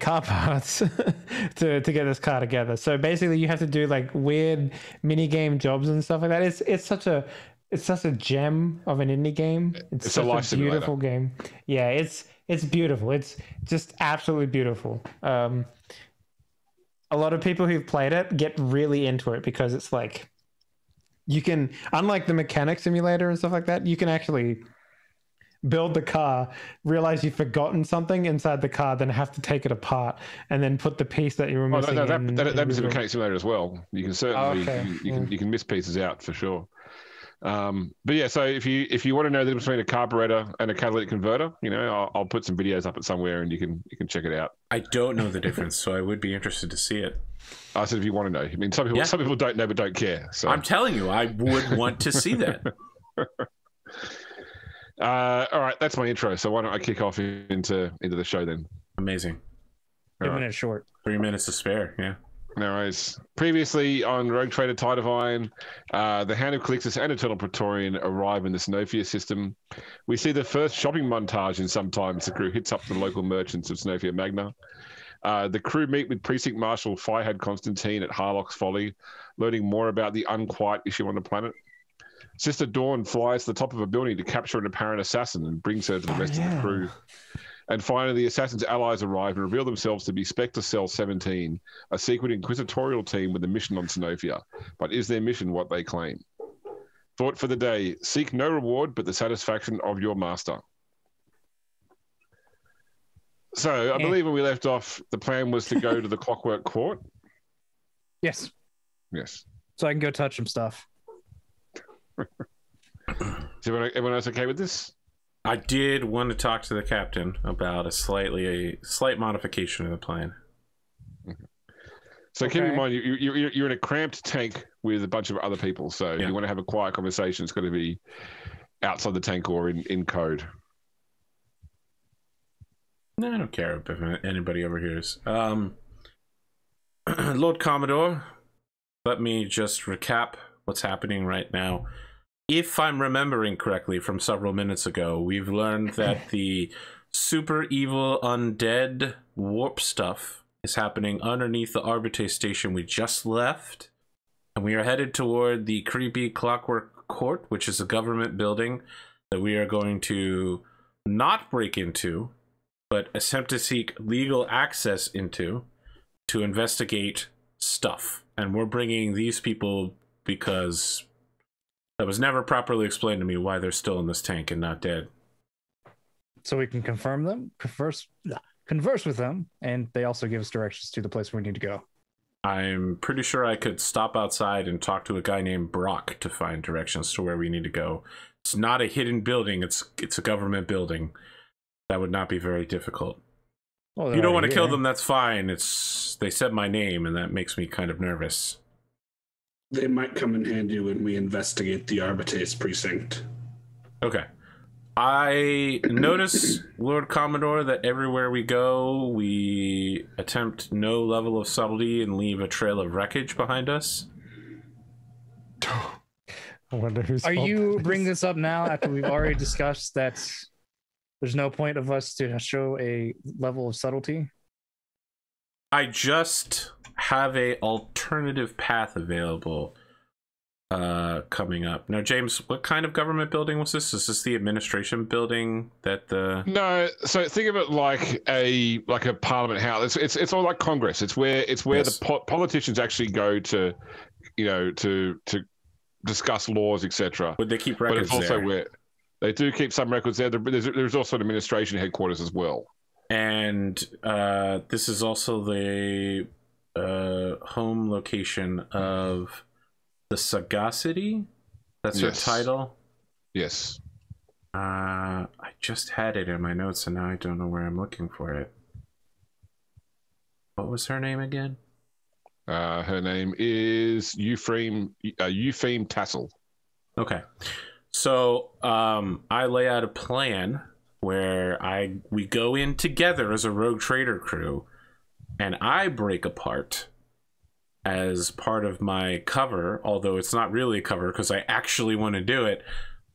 car parts to get this car together. So basically you have to do like weird mini game jobs and stuff like that. It's such a It's such a gem of an indie game. It's such a beautiful game. Yeah, it's beautiful. It's just absolutely beautiful. A lot of people who've played it get really into it because it's like, you can, unlike the mechanic simulator and stuff like that, you can actually build the car, realize you've forgotten something inside the car, then have to take it apart and then put the piece that you were missing. Oh, no, that was a mechanic simulator as well. You can certainly, you can miss pieces out for sure. But yeah, so if you want to know the difference between a carburetor and a catalytic converter, you know, I'll put some videos up at somewhere and you can check it out. I don't know the difference, so I would be interested to see it. I said if you want to know. I mean, some people don't know but don't care. So I'm telling you, I would want to see that. All right, that's my intro. So why don't I kick off into the show then? Amazing. 2 minutes short. 3 minutes to spare. Yeah. No worries. Previously on Rogue Trader Tidevine, the Hand of Calixtus and Eternal Praetorian arrive in the Snowfear system. We see the first shopping montage, and sometimes the crew hits up the local merchants of Snowfear Magna. The crew meet with Precinct Marshal Firehad Constantine at Harlock's Folly, learning more about the unquiet issue on the planet. Sister Dawn flies to the top of a building to capture an apparent assassin and brings her to the rest of the crew. And finally, the assassin's allies arrive and reveal themselves to be Spectre Cell 17, a secret inquisitorial team with a mission on Snowfear. But is their mission what they claim? Thought for the day: seek no reward but the satisfaction of your master. So I believe when we left off, the plan was to go to the Clockwork Court. Yes. Yes. So I can go touch some stuff. Is everyone else okay with this? I did want to talk to the captain about a slight modification of the plan. Okay. So keep in mind, you're in a cramped tank with a bunch of other people. So if you want to have a quiet conversation, it's got to be outside the tank or in code. No, I don't care if anybody overhears. Lord Commodore, let me just recap what's happening right now. If I'm remembering correctly from several minutes ago, we've learned that the super evil undead warp stuff is happening underneath the Arbiter station we just left. And we are headed toward the creepy Clockwork Court, which is a government building that we are going to not break into, but attempt to seek legal access into to investigate stuff. And we're bringing these people because... that was never properly explained to me why they're still in this tank and not dead. So we can confirm them, converse with them, and they also give us directions to the place where we need to go. I'm pretty sure I could stop outside and talk to a guy named Brock to find directions to where we need to go. It's not a hidden building. It's a government building. That would not be very difficult. Well, if you don't want to kill them, that's fine. They said my name, and that makes me kind of nervous. They might come in handy when we investigate the Arbites precinct. Okay. I notice, Lord Commodore, that everywhere we go, we attempt no level of subtlety and leave a trail of wreckage behind us. I wonder who's... Are you bringing this up now after we've already discussed that there's no point of us to show a level of subtlety? I just... have a alternative path available coming up. Now, James, what kind of government building was this? Is this the administration building that the... No, so think of it like a parliament house. It's all like Congress. It's where the politicians actually go to, you know, to discuss laws, etc. Would they keep records there? But it's also where they do keep some records there. There's also an administration headquarters as well. And this is also the... home location of the Sagacity. That's her title. Yes. I just had it in my notes and now I don't know where I'm looking for it. What was her name again? Her name is Eupheme Tassel. Okay. So I lay out a plan where we go in together as a rogue trader crew. And I break apart as part of my cover, although it's not really a cover because I actually want to do it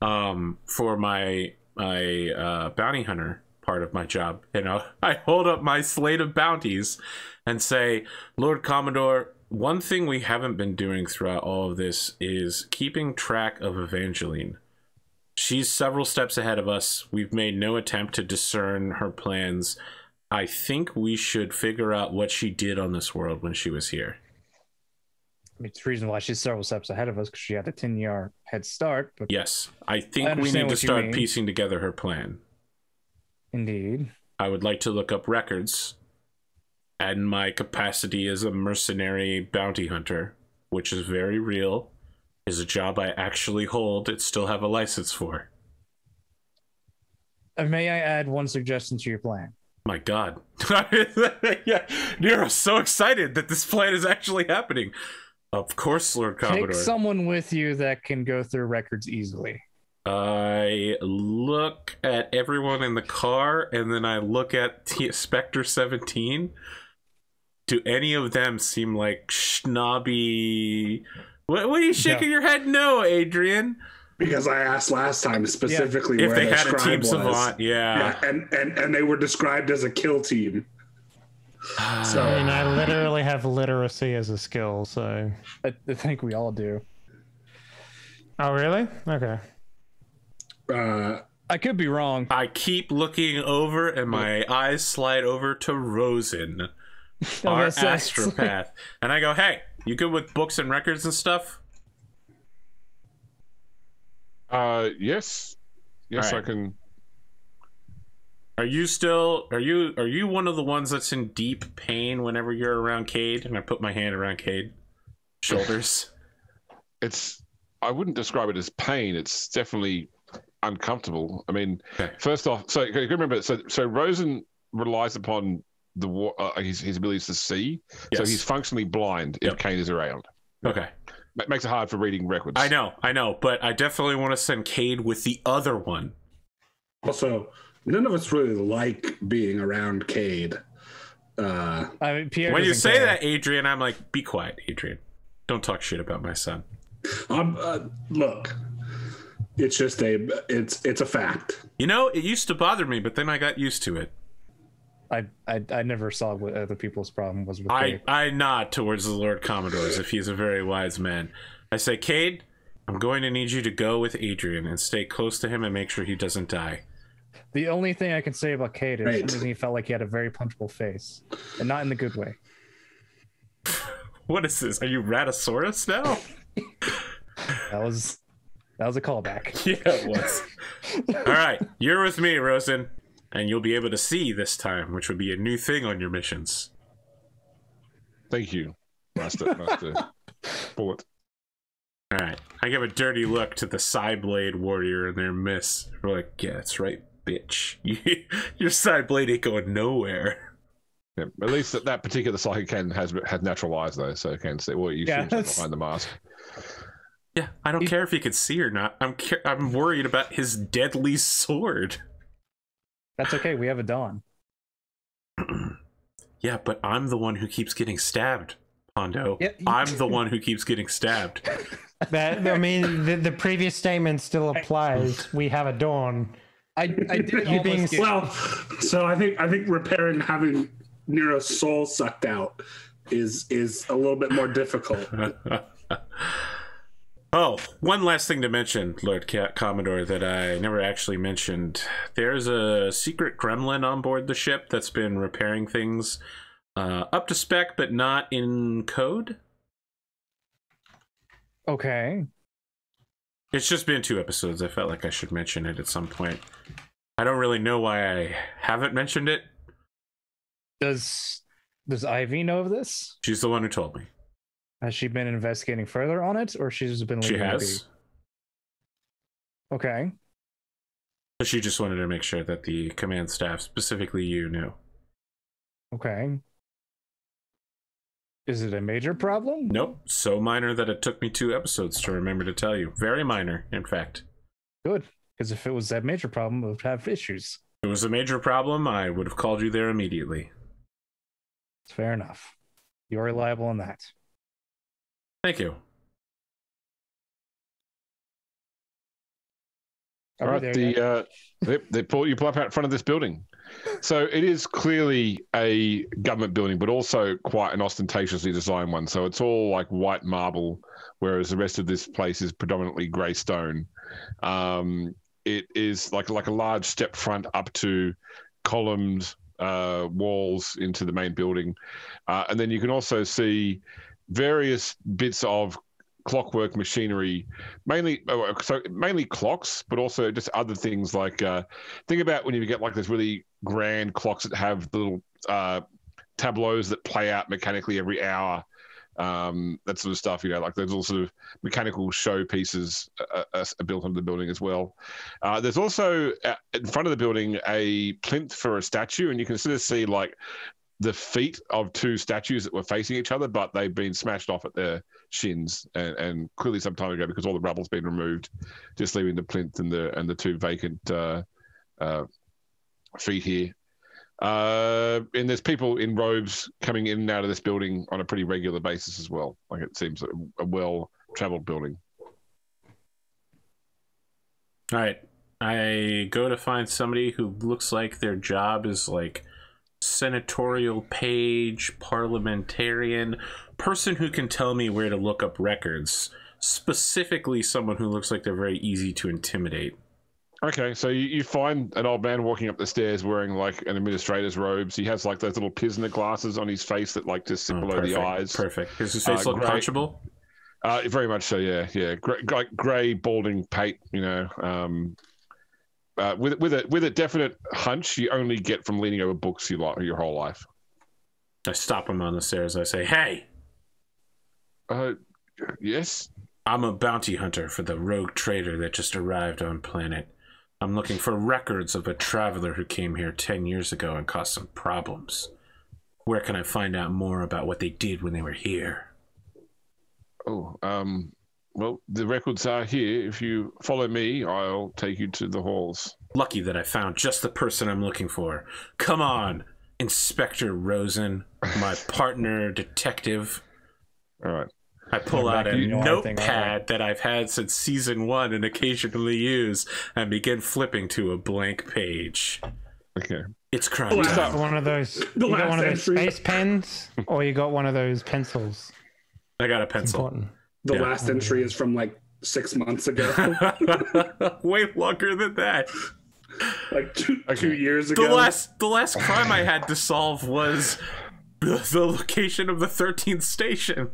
for my bounty hunter part of my job. You know, I hold up my slate of bounties and say, Lord Commodore, One thing we haven't been doing throughout all of this is keeping track of Evangeline. She's several steps ahead of us. We've made no attempt to discern her plans. I think we should figure out what she did on this world when she was here. I mean, it's the reason why she's several steps ahead of us, because she had a 10-year head start. But yes, I think we need to start piecing together her plan. Indeed. I would like to look up records and my capacity as a mercenary bounty hunter, which is very real, is a job I actually hold and still have a license for. And may I add one suggestion to your plan? My God. Yeah, Nero's so excited that this plan is actually happening. Of course, Lord Commodore. Take someone with you that can go through records easily. I look at everyone in the car, and then I look at Spectre 17. Do any of them seem like snobby? What are you shaking your head? No, Adrian. Because I asked last time specifically if they had a team savant. Yeah. And they were described as a kill team. So I mean, I literally have literacy as a skill, so I think we all do. Oh, really? Okay. I could be wrong. I keep looking over, and my eyes slide over to Rosen, our astropath, and I go, "Hey, you good with books and records and stuff?" Yes, right. I can. Are you one of the ones that's in deep pain whenever you're around Cade? And I put my hand around Cade's shoulders. I wouldn't describe it as pain. It's definitely uncomfortable. I mean, okay. First off, so remember, so Rosen relies upon the his abilities to see. Yes. So he's functionally blind if Cade is around. Okay, it makes it hard for reading records. I know, but I definitely want to send Cade with the other one. Also, none of us really like being around Cade. I mean, Pierre. When you say that, Adrian, I'm like, be quiet, Adrian. Don't talk shit about my son. Look. It's just it's a fact. You know, it used to bother me, but then I got used to it. I never saw what other people's problem was with Cade. I nod towards the Lord Commodore as if he's a very wise man. I say, Cade, I'm going to need you to go with Adrian and stay close to him and make sure he doesn't die. The only thing I can say about Cade is he felt like he had a very punchable face, and not in the good way. What is this? Are you Ratasaurus now? That was a callback. Yeah, it was. All right, you're with me, Rosen, and you'll be able to see this time, which would be a new thing on your missions. Thank you, Master Bullet. All right, I give a dirty look to the Psyblade warrior and their miss. We're like, yeah, that's right, bitch. Your Psyblade ain't going nowhere. Yeah, at least that particular psychic has natural eyes, though, so it can see. Well, you should behind the mask. Yeah, I don't care if he could see or not. I'm worried about his deadly sword. That's okay. We have a Dawn. Yeah, but I'm the one who keeps getting stabbed, Pondo. Yeah. I'm the one who keeps getting stabbed. That, I mean, the previous statement still applies. We have a Dawn. I did almost get... Well, so I think repairing having Nero's soul sucked out is a little bit more difficult. Oh, one last thing to mention, Lord Commodore, that I never actually mentioned. There's a secret gremlin on board the ship that's been repairing things up to spec, but not in code. Okay. It's just been 2 episodes. I felt like I should mention it at some point. I don't really know why I haven't mentioned it. Does Ivy know of this? She's the one who told me. Has she been investigating further on it, or she's just been leaving? She has. Okay. So she just wanted to make sure that the command staff, specifically you, knew. Okay. Is it a major problem? Nope. So minor that it took me 2 episodes to remember to tell you. Very minor, in fact. Good. Because if it was that major problem, we would have issues. If it was a major problem, I would have called you there immediately. Fair enough. You're reliable on that. Thank you. All right, the you pull up out in front of this building. So it is clearly a government building, but also quite an ostentatiously designed one. So it's all like white marble, whereas the rest of this place is predominantly grey stone. It is like a large step front up to columned walls into the main building. And then you can also see various bits of clockwork machinery, mainly clocks, but also just other things like, think about when you get like those really grand clocks that have the little tableaus that play out mechanically every hour, that sort of stuff, you know, like those little sort of mechanical show pieces are built into the building as well. There's also, in front of the building, a plinth for a statue, and you can sort of see like the feet of two statues that were facing each other, but they've been smashed off at their shins and clearly some time ago, because all the rubble's been removed, just leaving the plinth and the two vacant feet here. And there's people in robes coming in and out of this building on a pretty regular basis as well. Like, it seems a well-traveled building. All right. I go to find somebody who looks like their job is like senatorial page, parliamentarian, person who can tell me where to look up records, specifically someone who looks like they're very easy to intimidate. Okay, so you find an old man walking up the stairs wearing like an administrator's robes. He has like those little Pisner glasses on his face that like just sit below the eyes. Perfect. Does his face look punchable? Very much so, yeah. Yeah, like grey, balding pate, you know, with a definite hunch you only get from leaning over books your whole life. I stop him on the stairs. I say, "Hey, yes, I'm a bounty hunter for the rogue trader that just arrived on planet. I'm looking for records of a traveler who came here 10 years ago and caused some problems. Where can I find out more about what they did when they were here?" "Oh, well, the records are here. If you follow me, I'll take you to the halls." Lucky that I found just the person I'm looking for. Come on, Inspector Rosen, my partner detective. All right. I pull out a notepad that I've had since season 1 and occasionally use and begin flipping to a blank page. Okay. It's crime. You got one of those space pens, or you got one of those pencils? I got a pencil. Important. The last entry is from like 6 months ago. Way longer than that. Like two years ago. The last crime I had to solve was the location of the 13th station.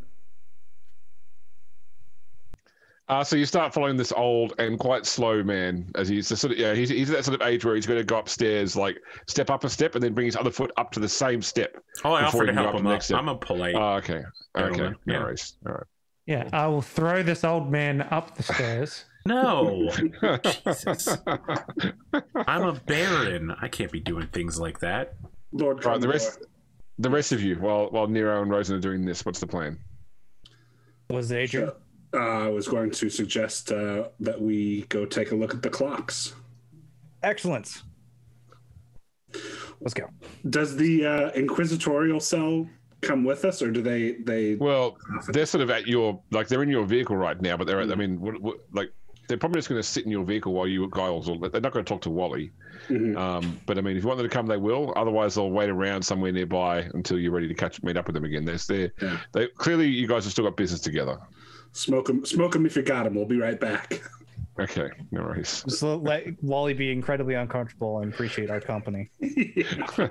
So you start following this old and quite slow man, as he's the sort of, yeah, he's that sort of age where he's going to go upstairs, like step up a step and then bring his other foot up to the same step. Oh, I offered to help him up. I'm a polite. Oh, okay. Okay. No worries. All right. Yeah, I will throw this old man up the stairs. No. Jesus. I'm a baron. I can't be doing things like that. Lord, right, the rest of you, while Nero and Rosen are doing this, what's the plan? Was Adrian? Sure. I was going to suggest that we go take a look at the clocks. Excellent. Let's go. Does the inquisitorial cell come with us, or do they? Well, they're sort of at your, like, they're in your vehicle right now, but they're at, I mean, like, they're probably just going to sit in your vehicle while you guys, or they're not going to talk to Wally. Mm-hmm. But I mean, if you want them to come, they will. Otherwise, they'll wait around somewhere nearby until you're ready to meet up with them again. They clearly, you guys have still got business together. Smoke them if you got them. We'll be right back. Okay, no worries. So let Wally be incredibly uncomfortable and appreciate our company. Yeah.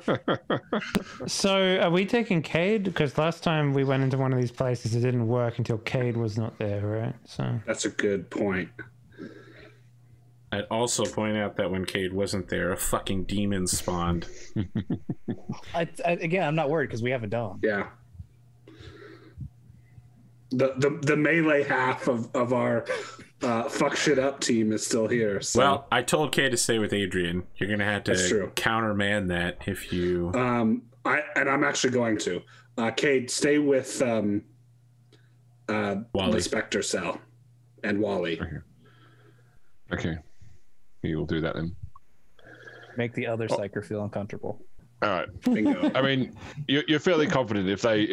So are we taking Cade? Because last time we went into one of these places, it didn't work until Cade was not there, right? So that's a good point. I'd also point out that when Cade wasn't there, a fucking demon spawned. Again, I'm not worried because we have a dome. Yeah. The melee half of our fuck shit up team is still here. So. Well, I told Kay to stay with Adrian. You're going to have to countermand that if you... I'm actually going to. Kay, stay with the Spectre Cell and Wally. Okay. You will do that then. Make the other psyker feel uncomfortable. All right. Bingo. I mean, you're fairly confident if they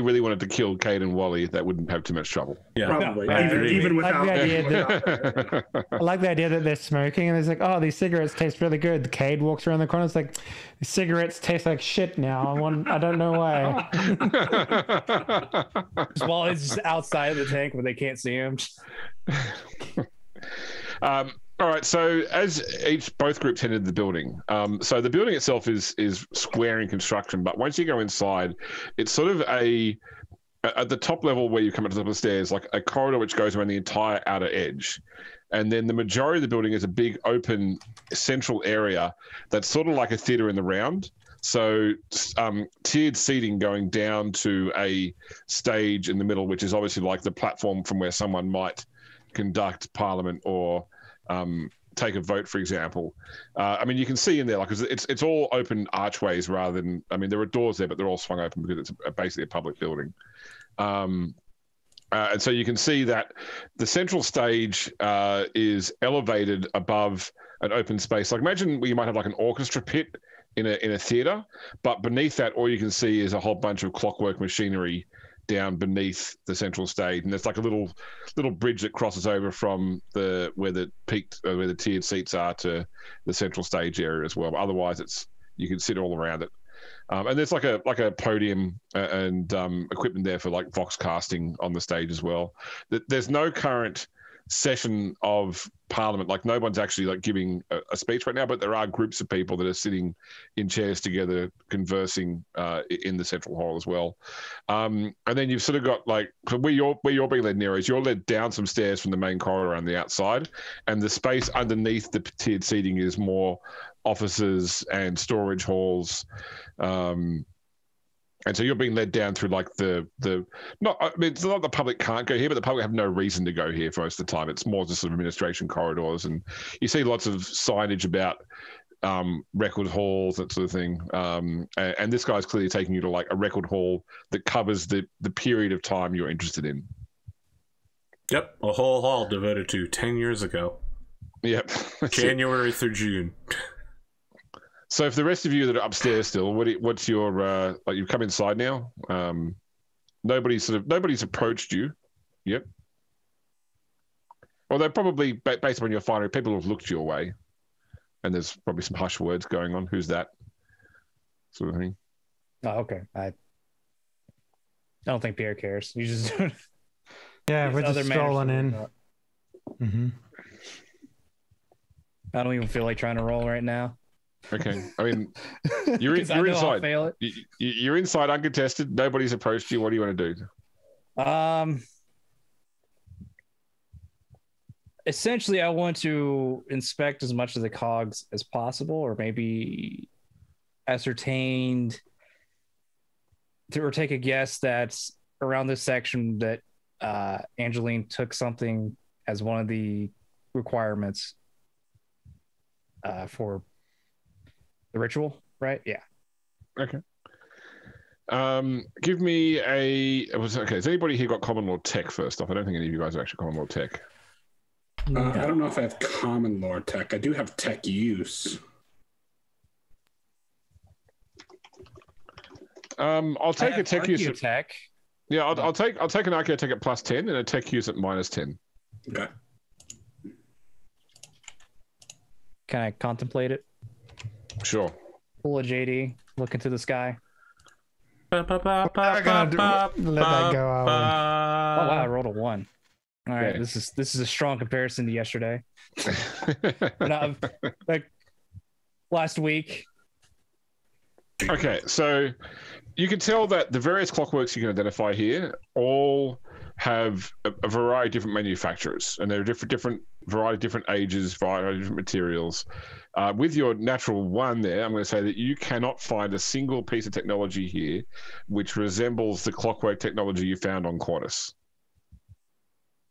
really wanted to kill Cade and Wally, they wouldn't have too much trouble. Yeah, probably. No, even without. I like the idea that they're smoking and it's like, oh, these cigarettes taste really good. Cade walks around the corner. It's like, these cigarettes taste like shit now. I don't know why. Wally's just outside of the tank where they can't see him. All right, so as both groups entered the building, so the building itself is square in construction, but once you go inside, it's sort of at the top level where you come up to the top of the stairs, like a corridor which goes around the entire outer edge. And then the majority of the building is a big open central area that's sort of like a theater in the round. So tiered seating going down to a stage in the middle, which is obviously like the platform from where someone might conduct parliament or... take a vote, for example. I mean, you can see in there, like it's all open archways rather than, I mean, there are doors there, but they're all swung open because it's basically a public building. And so you can see that the central stage is elevated above an open space. Like imagine you might have like an orchestra pit in a theater, but beneath that, all you can see is a whole bunch of clockwork machinery down beneath the central stage, and there's like a little bridge that crosses over from where the tiered seats are to the central stage area as well. But otherwise, you can sit all around it, and there's like a podium and equipment there for like vox casting on the stage as well. There's no current session of Parliament, like no one's actually like giving a speech right now, but there are groups of people that are sitting in chairs together conversing in the central hall as well. And then you've sort of got like where you're being led, Nero, is you're led down some stairs from the main corridor on the outside, and the space underneath the tiered seating is more offices and storage halls. And so you're being led down through like I mean, it's not the public can't go here, but the public have no reason to go here for most of the time. It's more just sort of administration corridors, and you see lots of signage about record halls, that sort of thing. And this guy's clearly taking you to like a record hall that covers the period of time you're interested in. Yep, a whole hall devoted to 10 years ago. Yep. January through June. So for the rest of you that are upstairs still, what's your like? You've come inside now. Nobody's approached you. Yep. Although probably based on your finery, people have looked your way, and there's probably some hush words going on. Who's that? Sort of thing. Oh, okay. I don't think Pierre cares. You just yeah, we're just strolling in. Mm-hmm. I don't even feel like trying to roll right now. Okay, I mean, you're inside. You're inside, uncontested. Nobody's approached you. What do you want to do? Essentially, I want to inspect as much of the cogs as possible, or maybe take a guess that around this section that Evangeline took something as one of the requirements for. The ritual, right? Yeah. Okay. Give me okay, has anybody here got common law tech first off? I don't think any of you guys are actually common law tech. No. I don't know if I have common law tech. I do have tech use. I'll take a tech use at, tech. Yeah, I'll take an archaeotech at +10 and a tech use at -10. Okay. Can I contemplate it? Sure. Pull a JD, look into the sky. Let that go out. Oh wow, I rolled a 1. All right, yeah. This is a strong comparison to yesterday. Like last week. Okay, so you can tell that the various clockworks you can identify here all have a variety of different manufacturers, and there are different variety of different ages, variety of different materials. With your natural 1 there, I'm going to say that you cannot find a single piece of technology here which resembles the clockwork technology you found on Quartus.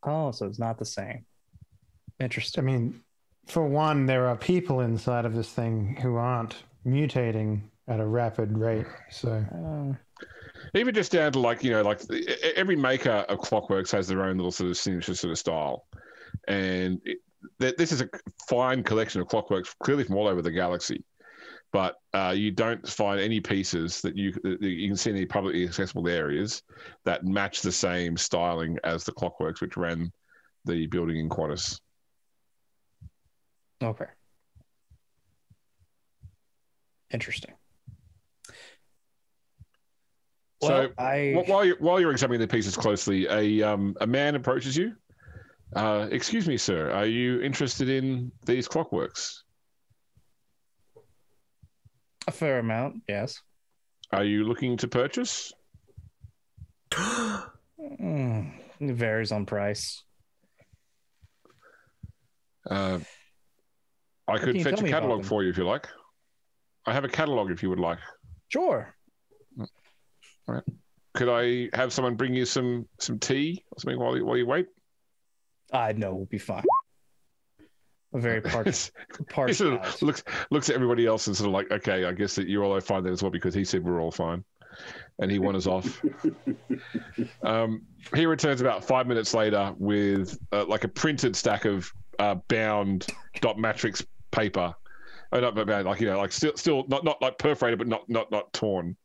Oh, so it's not the same. Interesting. I mean, for one, there are people inside of this thing who aren't mutating at a rapid rate, so... Even just down to like, you know, like every maker of clockworks has their own little sort of signature sort of style. And this is a fine collection of clockworks, clearly from all over the galaxy. but you don't find any pieces that you can see in any publicly accessible areas that match the same styling as the Clockworks, which ran the building in Qantas. Okay. Interesting. So while you're examining the pieces closely, a man approaches you. Excuse me, sir, are you interested in these Clockworks? A fair amount, yes. Are you looking to purchase? It varies on price. I could fetch a catalogue for you if you like. I have a catalogue if you would like. Sure. All right. Could I have someone bring you some tea or something while you wait? No, we'll be fine. I'm very parched. Sort of looks at everybody else and sort of like, okay, I guess that you're all fine then as well, because he said we're all fine, and he won us off. He returns about 5 minutes later with like a printed stack of bound dot matrix paper. Oh, not bound, like, you know, like still not like perforated, but not torn.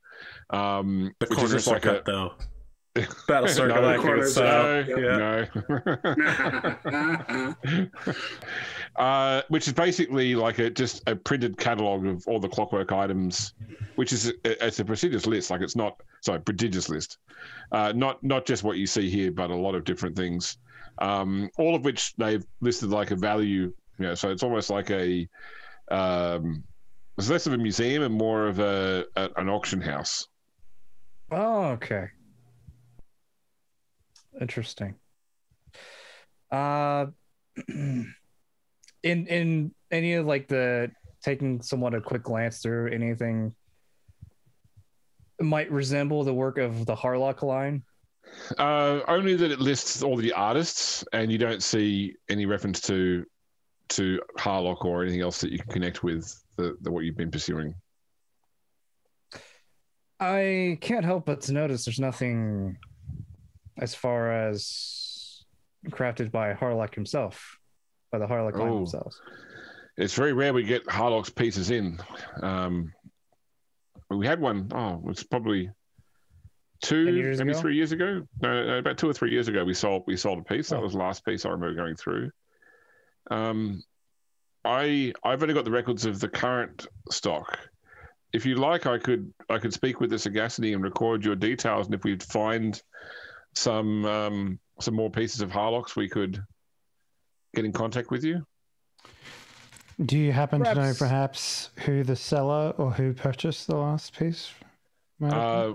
The corners just like cut, though. Battle circle. No, corners, yeah. No. Which is basically like just a printed catalogue of all the Clockwork items, which is it's a prestigious list. Like prodigious list. Not just what you see here, but a lot of different things. All of which they've listed like a value. You know, so it's almost like a. It's less of a museum and more of an auction house. Oh, okay. Interesting. In any of like the taking somewhat a quick glance through anything might resemble the work of the Harlock line? Only that it lists all the artists, and you don't see any reference to Harlock or anything else that you can connect with what you've been pursuing. I can't help but to notice there's nothing as far as crafted by Harlock himself, by the Harlock line themselves. It's very rare we get Harlock's pieces in. We had one, it's probably 3 years ago. No, about 2 or 3 years ago, we sold a piece. That was the last piece I remember going through. I've only got the records of the current stock. If you like, I could speak with the Sagacity and record your details, and if we'd find some more pieces of Harlock's, we could get in contact with you. Do you happen to know perhaps who the seller or who purchased the last piece? The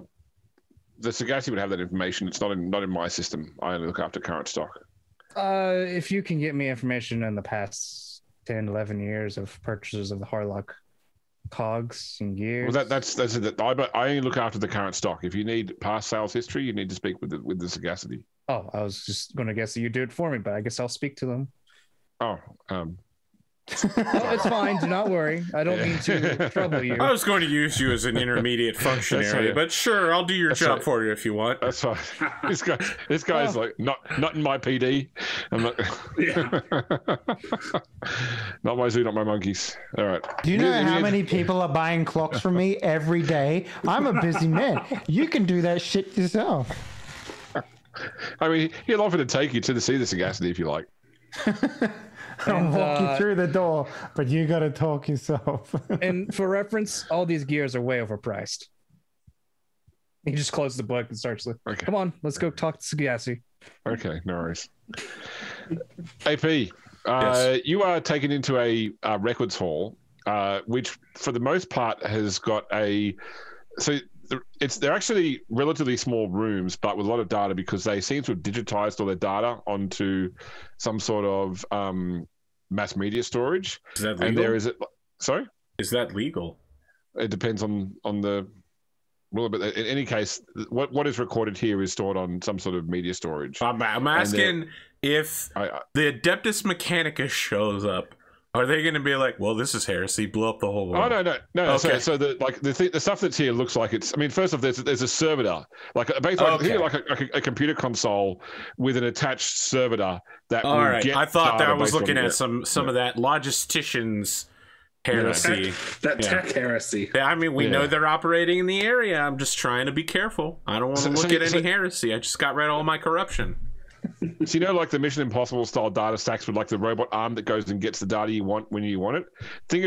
Sagacity would have that information. It's not in my system. I only look after current stock. If you can get me information in the past 10, 11 years of purchases of the Harlock cogs and gears. Well, that's it. I only look after the current stock. If you need past sales history, you need to speak with the Sagacity. Oh, I was just going to guess that you do it for me, but I guess I'll speak to them. It's fine. Do not worry. I don't mean to trouble you. I was going to use you as an intermediate functionary, but sure, I'll do your job for you if you want. That's fine. This guy's like not in my PD. I'm not. Not my zoo, not my monkeys. All right. Do you know how many people are buying clocks from me every day? I'm a busy man. You can do that shit yourself. I mean, he'll offer to take you to see the Sagacity if you like. I'll walk you through the door, but you got to talk yourself. And for reference, all these gears are way overpriced. He just closes the book and starts with, "Come on, let's go talk to Sagacity." Okay, no worries. AP, yes. You are taken into a records hall, which for the most part has got they're actually relatively small rooms, but with a lot of data, because they seem to have digitized all their data onto some sort of mass media storage. Is that legal? And sorry? Is that legal? It depends on the rule, but in any case, what is recorded here is stored on some sort of media storage. I'm asking if the Adeptus Mechanicus shows up. Are they going to be like, well, this is heresy, blow up the whole world? Oh, no. Okay. So the stuff that's here looks like it's. I mean, first off, there's a servitor, like basically like a computer console with an attached servitor that. All right, I thought that I was looking at some of that logistician's heresy. That tech heresy. I mean, we know they're operating in the area. I'm just trying to be careful. I don't want to look at any heresy. I just got rid of all my corruption. So, you know, like the Mission Impossible style data stacks with like the robot arm that goes and gets the data you want when you want it.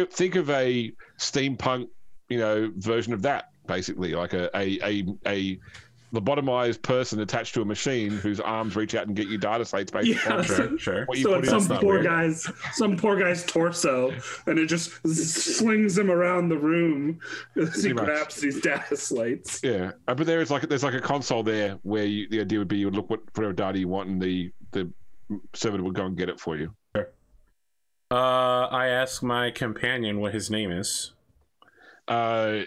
Think of a steampunk, you know, version of that, basically, like a lobotomized person attached to a machine whose arms reach out and get you data sites based upon some poor guy's torso, and it just slings him around the room as he grabs these data slates. Yeah, but there's like a console there where the idea would be you would look whatever data you want, and the servant would go and get it for you. Sure. I asked my companion what his name is.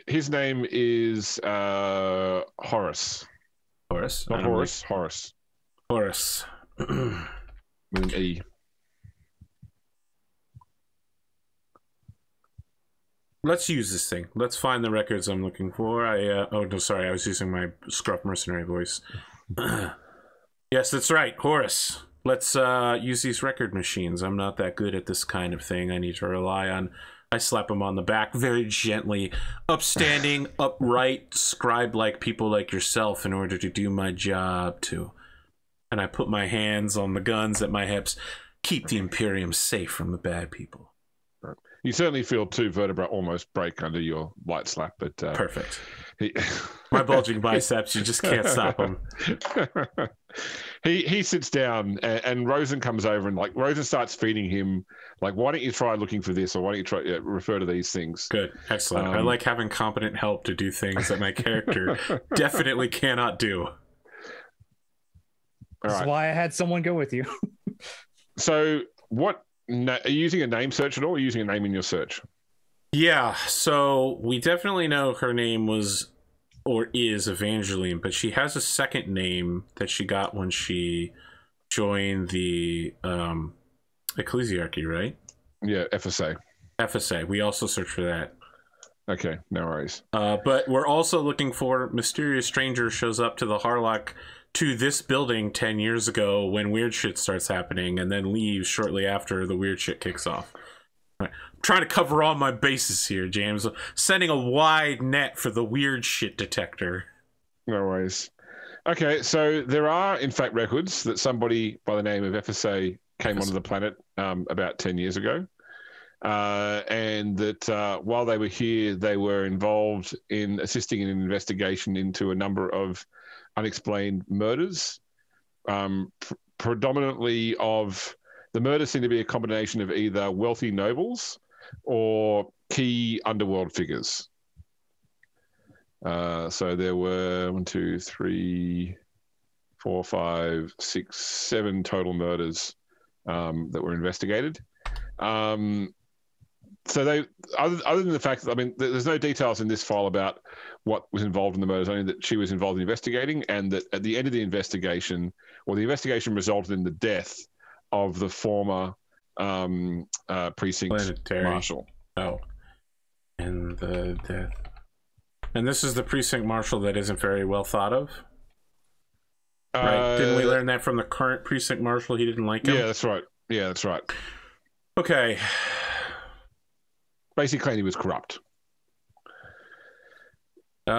His name is Horus. Horus? Not Horus. Horus. Horus. With an E. Let's use this thing. Let's find the records I'm looking for. Oh, no, sorry. I was using my scruff mercenary voice. Yes, that's right. Horus. Let's use these record machines. I'm not that good at this kind of thing. I need to rely on... I slap him on the back very gently, upstanding, upright, scribe-like people like yourself in order to do my job too. And I put my hands on the guns at my hips. Keep the Imperium safe from the bad people. You certainly feel two vertebrae almost break under your light slap, but... Perfect. My bulging biceps, you just can't stop him. He sits down, and Rosen comes over, and like Rosen starts feeding him, like, why don't you try looking for this, or why don't you try refer to these things? Good, excellent. I like having competent help to do things that my character definitely cannot do. That's why I had someone go with you. So, are you using a name search at all? Or are you using a name in your search? Yeah, so we definitely know her name was or is Evangeline, but she has a second name that she got when she joined the Ecclesiarchy, right? Yeah, FSA. FSA. We also search for that. Okay, no worries. But we're also looking for mysterious stranger shows up to the Harlock, to this building 10 years ago when weird shit starts happening, and then leaves shortly after the weird shit kicks off. I'm trying to cover all my bases here, James. I'm sending a wide net for the weird shit detector. No worries. Okay, so there are, in fact, records that somebody by the name of FSA came onto the planet about 10 years ago, and that while they were here, they were involved in assisting in an investigation into a number of unexplained murders, predominantly of... The murders seem to be a combination of either wealthy nobles or key underworld figures. So there were 7 total murders that were investigated. So they, other than the fact that, I mean, there's no details in this file about what was involved in the murders, only that she was involved in investigating, and that at the end of the investigation, or the investigation resulted in the death of the former precinct marshal. Oh, and the death. And this is the precinct marshal that isn't very well thought of. Right? Didn't we learn that from the current precinct marshal? He didn't like him. Yeah, that's right. Yeah, that's right. Okay. Basically, he was corrupt. So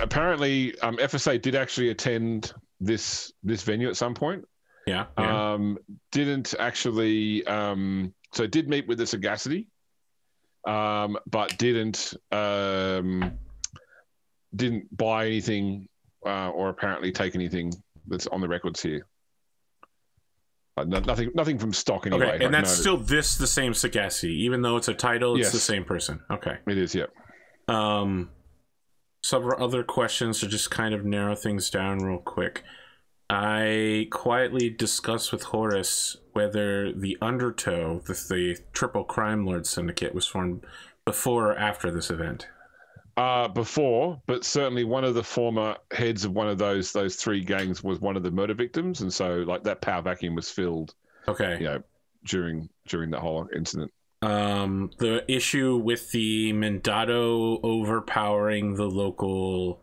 apparently, FSA did actually attend this venue at some point. Yeah, yeah. Didn't actually, so did meet with the Sagacity, but didn't buy anything or apparently take anything that's on the records here. Nothing from stock anyway. Okay, and that's still the same Sagacity, even though it's a title. It's the same person. Okay, it is. Yeah. Some other questions to just kind of narrow things down real quick. I quietly discussed with Horus whether the Undertow, the Triple Crime Lord Syndicate, was formed before or after this event. Before, but certainly one of the former heads of one of those three gangs was one of the murder victims, and so like that power vacuum was filled. Okay, you know, during the whole incident. The issue with the Mendado overpowering the local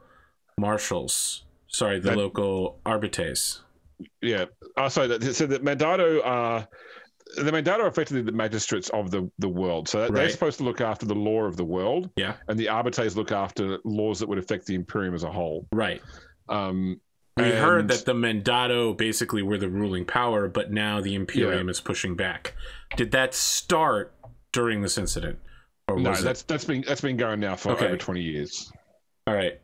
marshals. Sorry, the local arbitres. Yeah. So that Mendado are my dad are effectively the magistrates of the world. So they're supposed to look after the law of the world. Yeah. And the Arbitres look after laws that would affect the Imperium as a whole. Right. We heard that the Mandado basically were the ruling power, but now the Imperium is pushing back. Did that start during this incident? Or no, that's been going now for over 20 years. All right.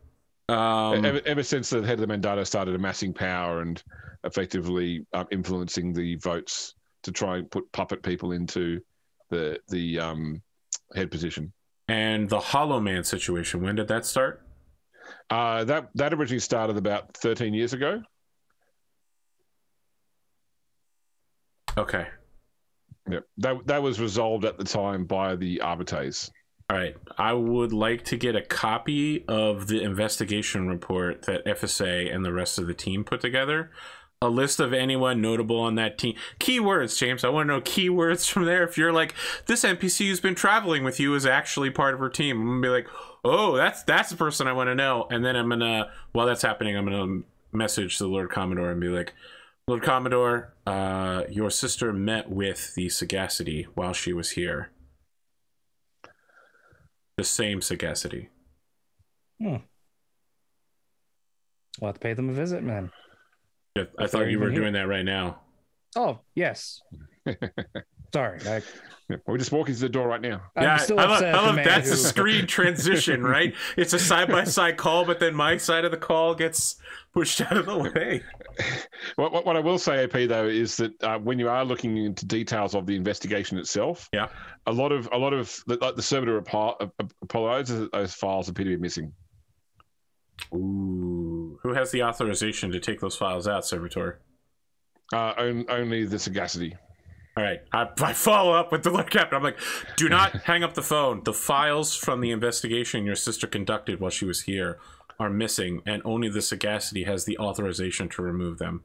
Ever since the head of the Mandado started amassing power and effectively influencing the votes to try and put puppet people into the head position. And the Hollow Man situation, when did that start? That originally started about 13 years ago. Okay. Yeah, that was resolved at the time by the Arbitres. All right. I would like to get a copy of the investigation report that FSA and the rest of the team put together. A list of anyone notable on that team. Keywords, James. I want to know keywords from there. If you're like, this NPC who's been traveling with you is actually part of her team, I'm going to be like, oh, that's the person I want to know. And then I'm going to, while that's happening, I'm going to message the Lord Commodore and be like, Lord Commodore, your sister met with the Sagacity while she was here. The same Sagacity. Hmm. We'll have to pay them a visit, man. I thought you were doing that right now. Oh, yes. Sorry. We're just walking to the door right now. Yeah, I love that's a screen transition, right? It's a side-by-side call, but then my side of the call gets pushed out of the way. What I will say, AP, though, is that when you are looking into details of the investigation itself, yeah, a lot of the servitor apologizes that those files appear to be missing. Ooh. Who has the authorization to take those files out, Servitor? Only the Sagacity. All right. I follow up with the Lord Captain. I'm like, do not hang up the phone. The files from the investigation your sister conducted while she was here are missing, and only the Sagacity has the authorization to remove them.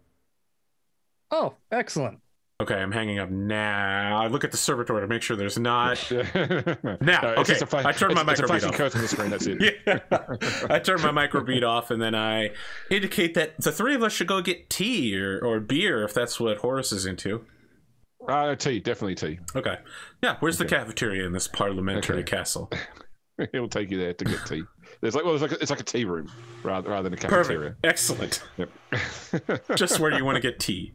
Oh, excellent. Okay, I'm hanging up now. I look at the Servitor to make sure there's not. Now, no, okay, I turn my microbeat off. On the screen, that's it. Yeah. I turn my microbeat off, and then I indicate that the three of us should go get tea or beer, if that's what Horus is into. Tea, definitely tea. Okay. Yeah, where's the cafeteria in this parliamentary castle? He'll take you there to get tea. There's like, well, it's like a tea room rather than a cafeteria. Perfect. Excellent. Yep. Just where you want to get tea.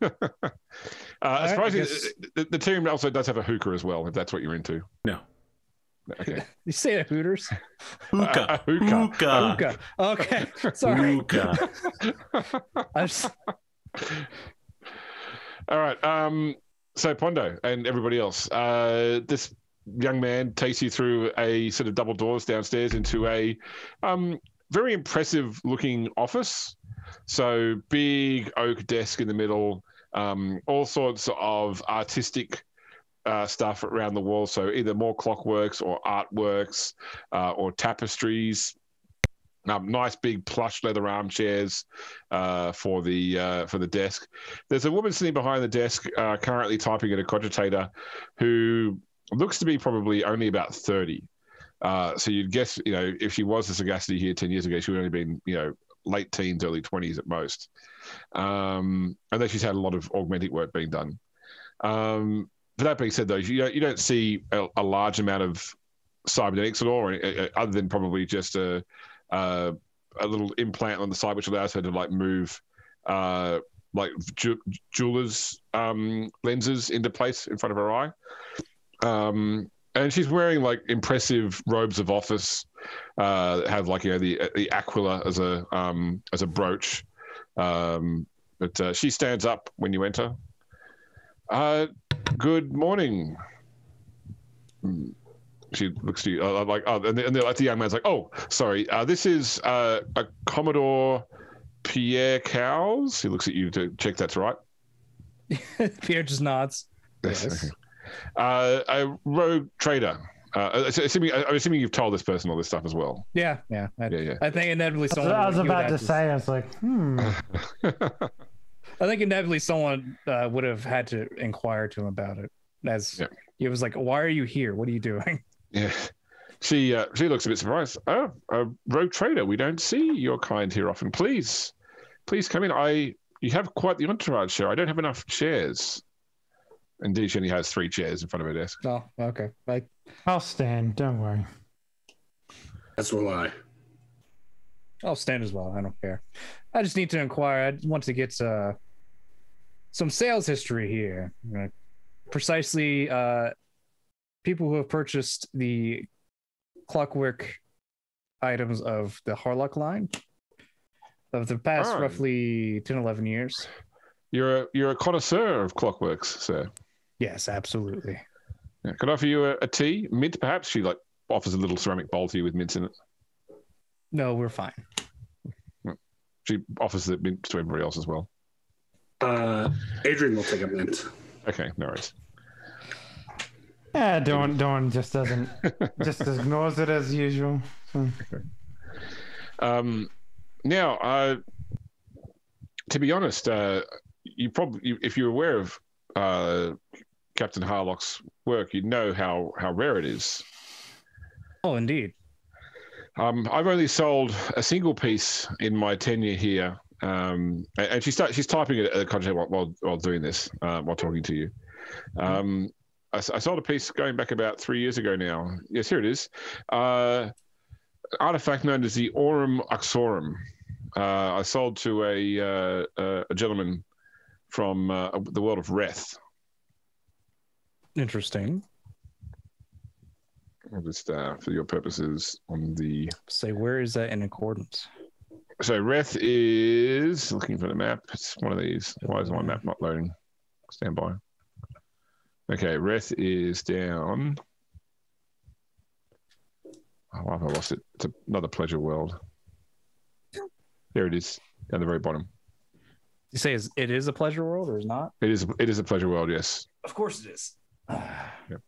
The team also does have a hookah as well, if that's what you're into. No. Okay. You say that Hooters? Hookah. Hookah. Okay. Sorry. Hookah. Just... All right. So Pondo and everybody else, this young man takes you through a sort of double doors downstairs into a very impressive looking office. So big oak desk in the middle, all sorts of artistic stuff around the wall. So either more clockworks or artworks or tapestries. Nice big plush leather armchairs for the desk. There's a woman sitting behind the desk currently typing at a cogitator who looks to be probably only about 30. So you'd guess, you know, if she was the Sagacity here 10 years ago, she would only been, you know, late teens, early 20s at most. And then she's had a lot of augmented work being done. But that being said, though, you don't see a large amount of cybernetics at all, other than probably just a little implant on the side, which allows her to like move like jeweler's lenses into place in front of her eye. And she's wearing like impressive robes of office that have like, you know, the aquila as a brooch. But she stands up when you enter. Good morning. She looks to you like, oh, and the young man's like, oh, sorry. This is a Commodore Pierre Cowles. He looks at you to check that's right. Pierre just nods. Yes. Okay. A rogue trader. I'm assuming you've told this person all this stuff as well. Yeah, yeah, I think inevitably someone. I was about to say, I was like, I think inevitably someone would have had to inquire to him about it. As it was like, why are you here? What are you doing? Yeah, she looks a bit surprised. Oh, a rogue trader. We don't see your kind here often. Please come in. You have quite the entourage here. I don't have enough chairs. Indeed, she only has 3 chairs in front of her desk. Oh, okay. I'll stand. Don't worry. That's all I. I'll stand as well. I don't care. I just need to inquire. I want to get some sales history here. Precisely, people who have purchased the clockwork items of the Harlock line of the past roughly 10, 11 years. You're a connoisseur of clockworks, sir. Yes, absolutely. Yeah. Could I offer you a tea? Mint, perhaps? She offers a little ceramic bowl to you with mints in it. No, we're fine. She offers the mint to everybody else as well. Adrian will take a mint. Okay, no worries. Yeah, Dawn just ignores it as usual. Okay. Now, to be honest, you probably, if you're aware of Captain Harlock's work, you'd know how rare it is. Oh, indeed. I've only sold a single piece in my tenure here, and she's typing it at the contract while doing this, while talking to you. I sold a piece going back about 3 years ago now. Yes, here it is. An artifact known as the Aurum Axorum. I sold to a gentleman from the world of Reth. Interesting. I'll just, for your purposes, on the... So where is that in accordance? So Reth is... Looking for the map. It's one of these. Why is my map not loading? Stand by. Okay, Reth is down. Oh, I've lost it. It's another pleasure world. There it is, at the very bottom. You say it is a pleasure world or is not? It is a pleasure world, yes. Of course it is. Yep.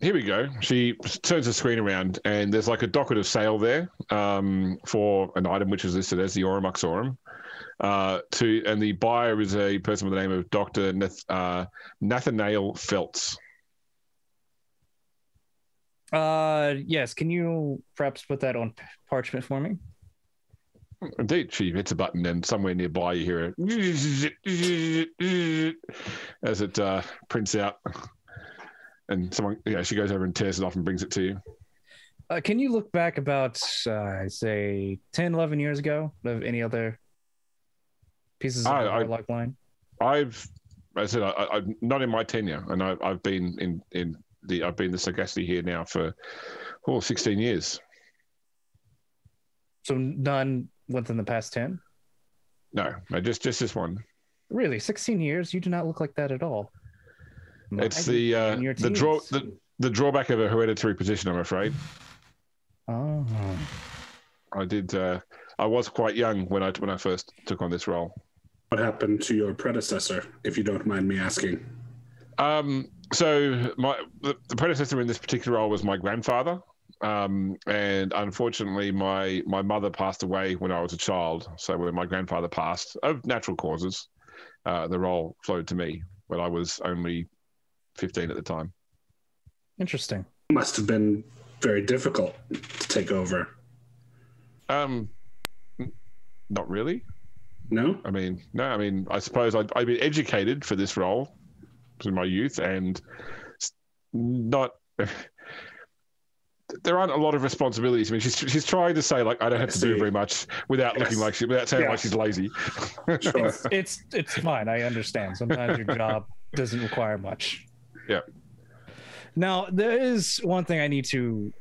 Here we go. She turns the screen around and there's a docket of sale there for an item which is listed as the Aurum Axorum. And the buyer is a person with the name of Dr. Nathaniel Feltz. Yes, can you perhaps put that on parchment for me? Indeed, she hits a button and somewhere nearby you hear it as it prints out. And someone, she goes over and tears it off and brings it to you. Can you look back about, say, 10, 11 years ago of any other... pieces of Harlock line? I'm not in my tenure, and I've been the Sagacity here now for 16 years. So none within the past 10? No, just this one. Really, 16 years? You do not look like that at all. It's the drawback of a hereditary position, I'm afraid. Oh. I was quite young when I first took on this role. What happened to your predecessor, if you don't mind me asking? So the predecessor in this particular role was my grandfather, and unfortunately my mother passed away when I was a child. So when my grandfather passed, of natural causes, the role flowed to me, but I was only 15 at the time. Interesting. Must have been very difficult to take over. Not really. No? I mean, I suppose I've been educated for this role in my youth, and there aren't a lot of responsibilities. I mean, she's trying to say, I don't have to do very much without looking like she, without sounding like she's lazy. Sure. It's fine. I understand. Sometimes your job doesn't require much. Yeah. Now, there is one thing I need to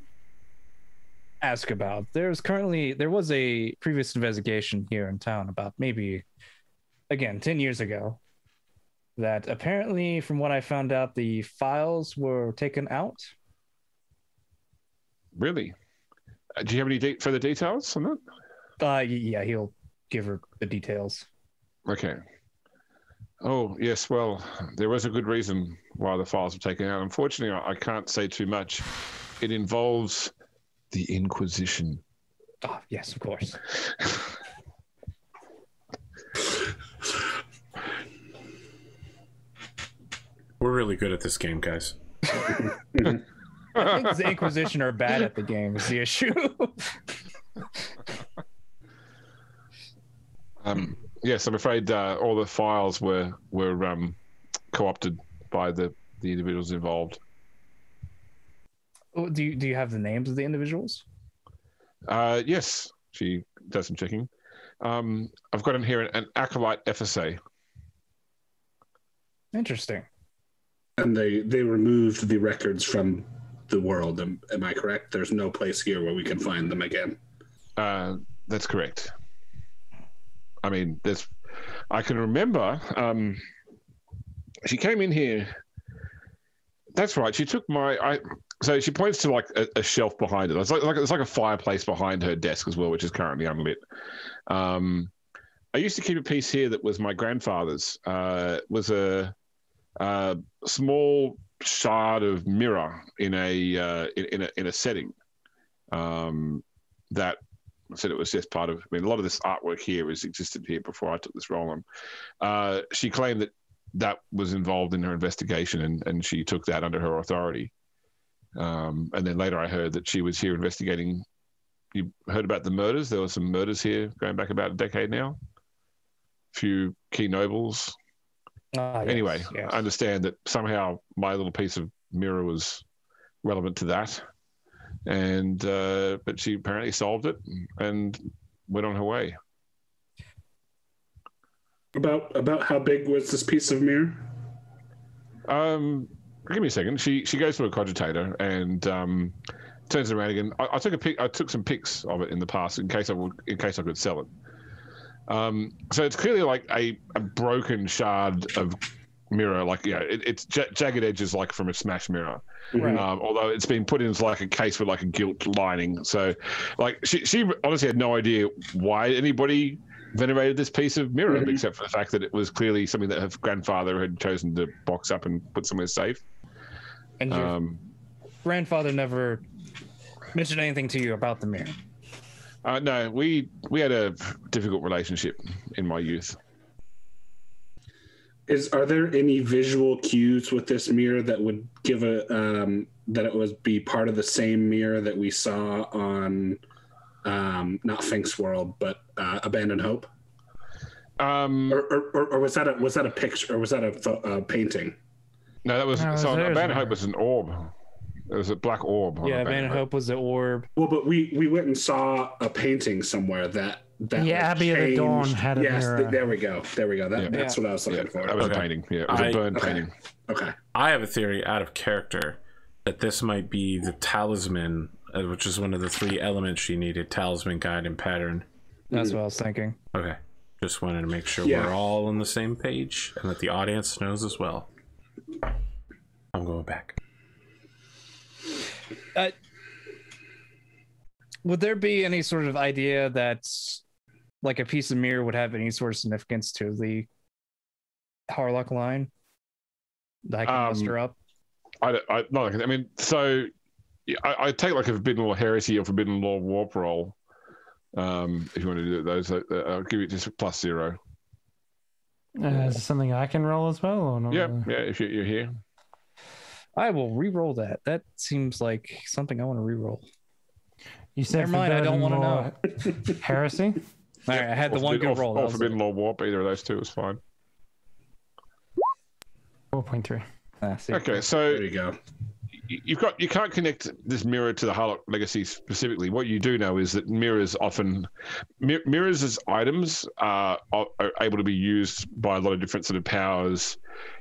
ask about. There was a previous investigation here in town about maybe, again, 10 years ago, that apparently, from what I found out, the files were taken out. Really? Do you have any further details on that? Yeah, he'll give her the details. Okay. Oh, yes, well, there was a good reason why the files were taken out. Unfortunately, I can't say too much. It involves the Inquisition. Oh, yes, of course. We're really good at this game, guys. I think the Inquisition are bad at the game is the issue. Yes, I'm afraid all the files were co-opted by the individuals involved. Do you have the names of the individuals? Yes, she does some checking. I've got in here an acolyte FSA. Interesting. And they removed the records from the world. Am I correct? There's no place here where we can find them again. That's correct. I mean, I can remember. She came in here. That's right. She took my. So she points to like a shelf behind it. It's like a fireplace behind her desk as well, which is currently unlit. I used to keep a piece here that was my grandfather's. Was a small shard of mirror in a setting. That I said it was just part of. I mean, a lot of this artwork here existed here before I took this role on. She claimed that was involved in her investigation, and she took that under her authority. And then later I heard that she was here investigating. You heard about the murders. There were some murders here going back about a decade now. A few key nobles. Anyway, yes. I understand that somehow my little piece of mirror was relevant to that. And but she apparently solved it and went on her way. About how big was this piece of mirror? Give me a second. She goes to a cogitator and turns around again. I took some pics of it in the past in case I could sell it. So it's clearly like a broken shard of mirror, like, you know, it's jagged edges, like from a smashed mirror. Right. Although it's been put into like a case with like a gilt lining. So, like, she honestly had no idea why anybody venerated this piece of mirror, mm-hmm. except for the fact that it was clearly something that her grandfather had chosen to box up and put somewhere safe. And your grandfather never mentioned anything to you about the mirror? No, we had a difficult relationship in my youth. Are there any visual cues with this mirror that would give that it would be part of the same mirror that we saw on not Fink's World, but Abandoned Hope? Or was that a picture, or was that a painting? No, that was Abandoned Hope was an orb. It was a black orb. Yeah, Abandoned Hope was the orb. Well, but we went and saw a painting somewhere that the Abbey of the Dawn had a mirror. Yes, there we go. That's what I was looking for. That was a painting. Yeah, it was a burned painting. Okay. I have a theory out of character that this might be the talisman, which is one of the three elements she needed: talisman, guide, and pattern. That's what I was thinking. Okay, just wanted to make sure we're all on the same page and that the audience knows as well. I'm going back. Would there be any sort of idea that, like, a piece of mirror would have any sort of significance to the Harlock line that I can muster up? I take like a Forbidden Law Heresy or Forbidden Law Warp roll. If you want to do those, I'll give you just +0. Is it something I can roll as well, or not? Yeah. If you're here, I will re-roll that. That seems like something I want to re-roll. You said never mind, I don't want to know. Heresy? All right, I had the one good roll. Or Forbidden Law Warp, either of those two is fine. 4.3. Okay, so there you go. You can't connect this mirror to the Harlock legacy specifically. What you do know is that mirrors as items are able to be used by a lot of different sort of powers.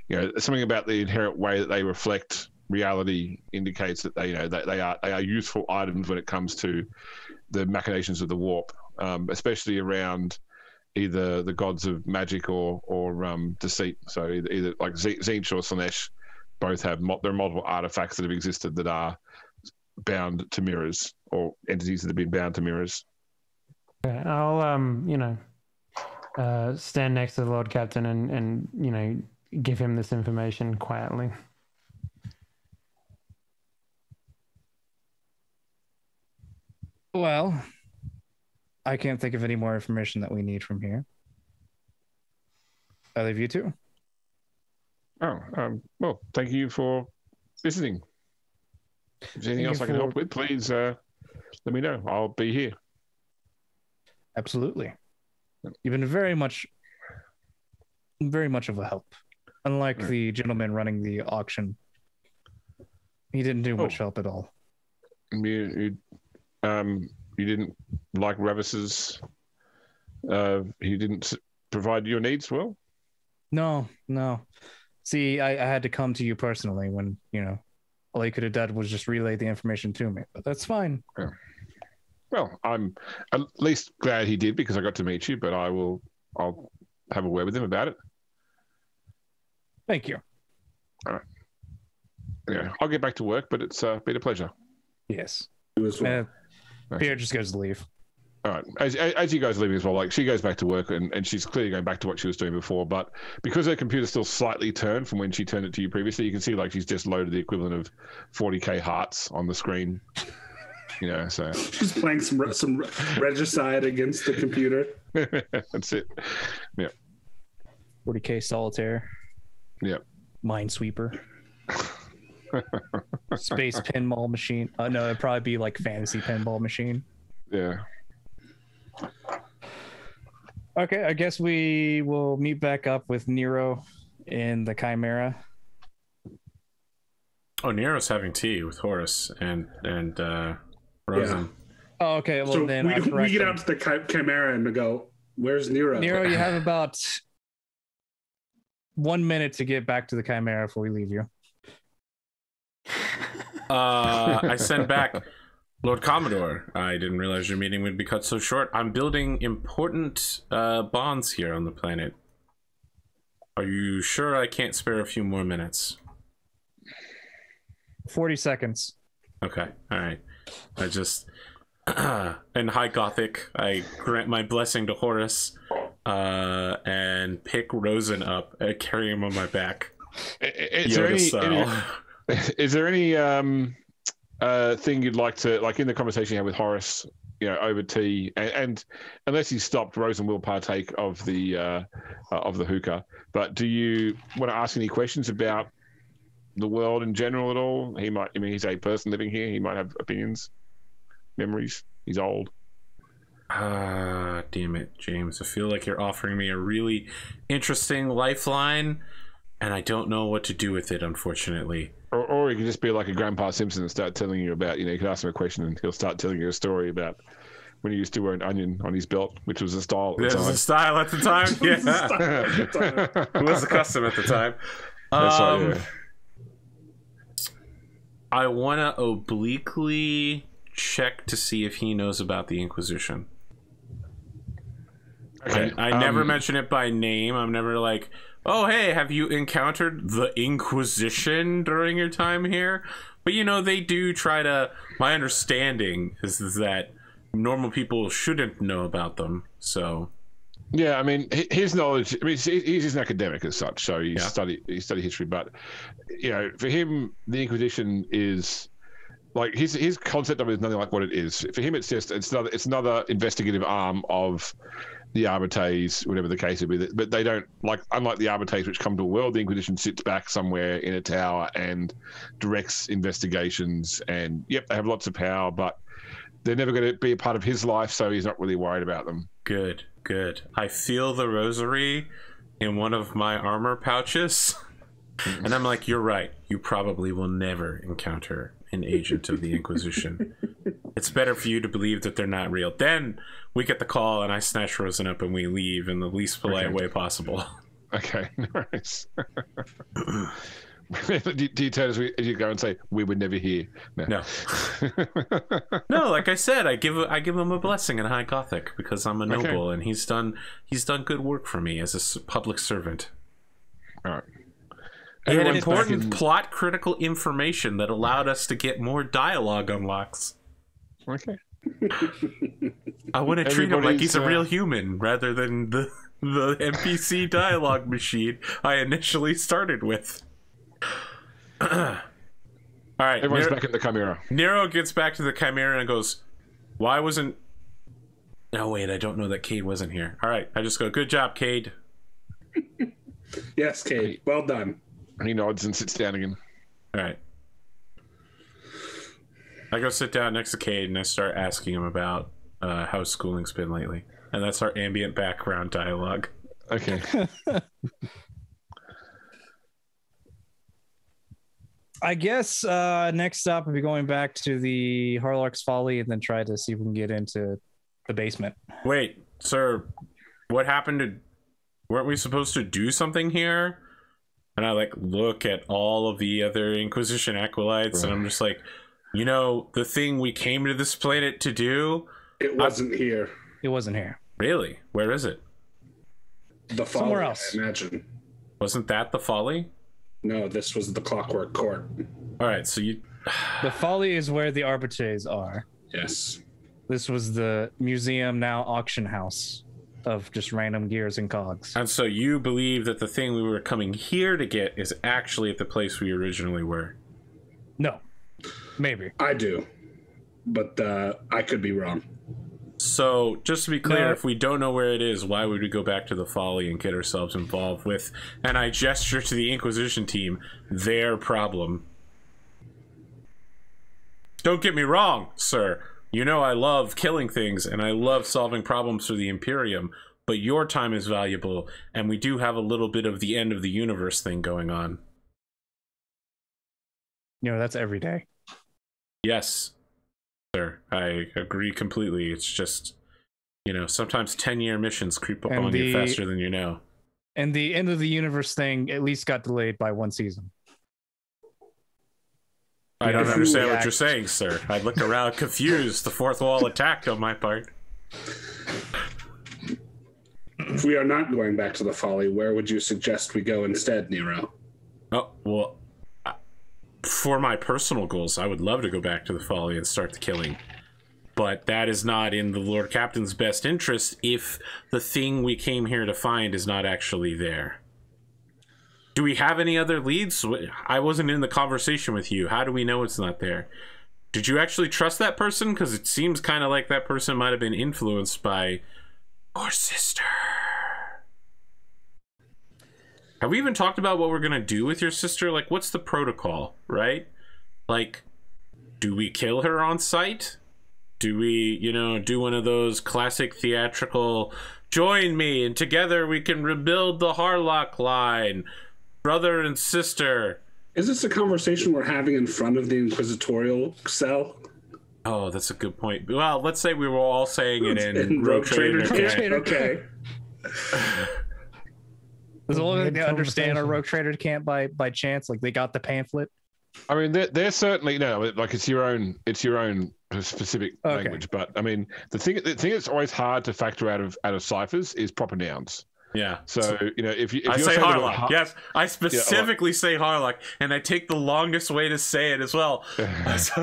You know, something about the inherent way that they reflect reality indicates that they are useful items when it comes to the machinations of the warp, especially around either the gods of magic or deceit. So either like Tzeentch or Slaanesh both have there are multiple artifacts that have existed that are bound to mirrors, or entities that have been bound to mirrors. Yeah, I'll stand next to the Lord Captain and give him this information quietly. Well, I can't think of any more information that we need from here. Either of you two? Oh, well, thank you for visiting. If there's anything else I can help with, please let me know. I'll be here. Absolutely. You've been very much of a help. Unlike the gentleman running the auction, he didn't do much help at all. You didn't like Ravis's. He didn't provide your needs well. No, no. See, I had to come to you personally when, you know, all you could have done was just relay the information to me. But that's fine. Yeah. Well, I'm at least glad he did because I got to meet you. But I'll have a word with him about it. Thank you. All right. Yeah, I'll get back to work, but it's been a pleasure. Yes. Pierre just goes to leave. All right. As you guys are leaving as well, like she goes back to work and she's clearly going back to what she was doing before, but because her computer's still slightly turned from when she turned it to you previously, you can see like she's just loaded the equivalent of 40K hearts on the screen. You know, so she's playing some regicide against the computer. That's it. Yeah. 40K solitaire. Yeah. Minesweeper. Space pinball machine. No, it'd probably be like fantasy pinball machine. Yeah. Okay, I guess we will meet back up with Nero in the Chimera. Oh, Nero's having tea with Horus and Rosen. Yeah. Oh, okay. Well, so then we get out to the Chimera and go, where's Nero? Nero, you have about 1 minute to get back to the Chimera before we leave you. I send back, Lord Commodore, I didn't realize your meeting would be cut so short. I'm building important bonds here on the planet. Are you sure I can't spare a few more minutes? 40 seconds. Okay, all right. I just, in High Gothic, I grant my blessing to Horus and pick Rosen up and carry him on my back. Is there any thing you'd like to, like in the conversation you had with Horace, you know, over tea, and unless he's stopped, Rosen will partake of the hookah. But do you want to ask any questions about the world in general at all? He might. I mean, he's a person living here. He might have opinions, memories. He's old. Ah, damn it, James! I feel like you're offering me a really interesting lifeline, and I don't know what to do with it, unfortunately. Or he could just be like a Grandpa Simpson and start telling you about, you know, you could ask him a question and he'll start telling you a story about when he used to wear an onion on his belt, which was a style at the time. That was a style at the time? Yeah. It was a custom at the time. That's right, yeah. I want to obliquely check to see if he knows about the Inquisition. Okay. I never mention it by name. I'm never like... Oh, hey, have you encountered the Inquisition during your time here? But, you know, they do try to... My understanding is that normal people shouldn't know about them, so... Yeah, I mean, his knowledge... I mean, he's an academic as such, so he studied history, but, you know, for him, the Inquisition is... Like, his concept of it is nothing like what it is. For him, it's just... It's another investigative arm of... the Arbites, whatever the case would be, but they don't like. Unlike the Arbites, which come to a world, the Inquisition sits back somewhere in a tower and directs investigations. And yep, they have lots of power, but they're never going to be a part of his life, so he's not really worried about them. Good, good. I feel the rosary in one of my armor pouches, and I'm like, you're right. You probably will never encounter an agent of the Inquisition. It's better for you to believe that they're not real. Then we get the call and I snatch Rosen up and we leave in the least polite way possible. Okay, nice. do you turn as you go and say, we were never here? No. No, like I said, I give him a blessing in High Gothic because I'm a noble and he's done good work for me as a public servant. All right. And important plot critical information that allowed us to get more dialogue unlocks. Okay. I want to treat him like he's a real human rather than the NPC dialogue machine I initially started with. All right. Everyone's back at the Chimera. Nero gets back to the Chimera and goes, why wasn't... No, wait, I don't know that Cade wasn't here. All right. I just go, good job, Cade. Yes, Cade. Well done. He nods and sits down again. All right. I go sit down next to Cade and I start asking him about how schooling's been lately. And that's our ambient background dialogue. Okay. I guess next stop would be going back to the Harlock's Folly and then try to see if we can get into the basement. Wait, sir, what happened to... Weren't we supposed to do something here? And I, like, look at all of the other Inquisition acolytes, right. And I'm just like, you know, the thing we came to this planet to do... It wasn't here. It wasn't here. Really? Where is it? The Folly, somewhere else. I imagine. Wasn't that the Folly? No, this was the Clockwork Court. All right, so you... The Folly is where the Arbitres are. Yes. This was the museum, now auction house, of just random gears and cogs. And so you believe that the thing we were coming here to get is actually at the place we originally were? No. Maybe. I do. But I could be wrong. So, just to be clear, no, if we don't know where it is, why would we go back to the Folly and get ourselves involved with, and I gesture to the Inquisition team, their problem? Don't get me wrong, sir. You know I love killing things, and I love solving problems for the Imperium, but your time is valuable, and we do have a little bit of the end of the universe thing going on. You know, that's every day. Yes. Sir, I agree completely. It's just, you know, sometimes 10-year missions creep up on you faster than you know. And the end of the universe thing at least got delayed by one season. I don't understand what you're saying, sir. I looked around confused. The fourth wall attacked on my part. If we are not going back to the Folly, where would you suggest we go instead, Nero? Oh, well... For my personal goals, I would love to go back to the Folly and start the killing. But that is not in the Lord Captain's best interest if the thing we came here to find is not actually there. Do we have any other leads? I wasn't in the conversation with you. How do we know it's not there? Did you actually trust that person? Because it seems kind of like that person might have been influenced by your sister. Have we even talked about what we're going to do with your sister? Like, what's the protocol, right? Like, do we kill her on sight? Do we, you know, do one of those classic theatrical, join me and together we can rebuild the Harlock line, brother and sister? Is this a conversation we're having in front of the inquisitorial cell? Oh, that's a good point. Well, let's say we were all saying it in Rogue Trader. Okay. Does all of them understand our Rogue Trader camp by chance? Like, they got the pamphlet? I mean, they're certainly, no, like, it's your own specific language. But I mean, the thing that's always hard to factor out of ciphers is proper nouns. Yeah. So, you know, if I say Harlock, yes, I specifically say Harlock, and I take the longest way to say it as well.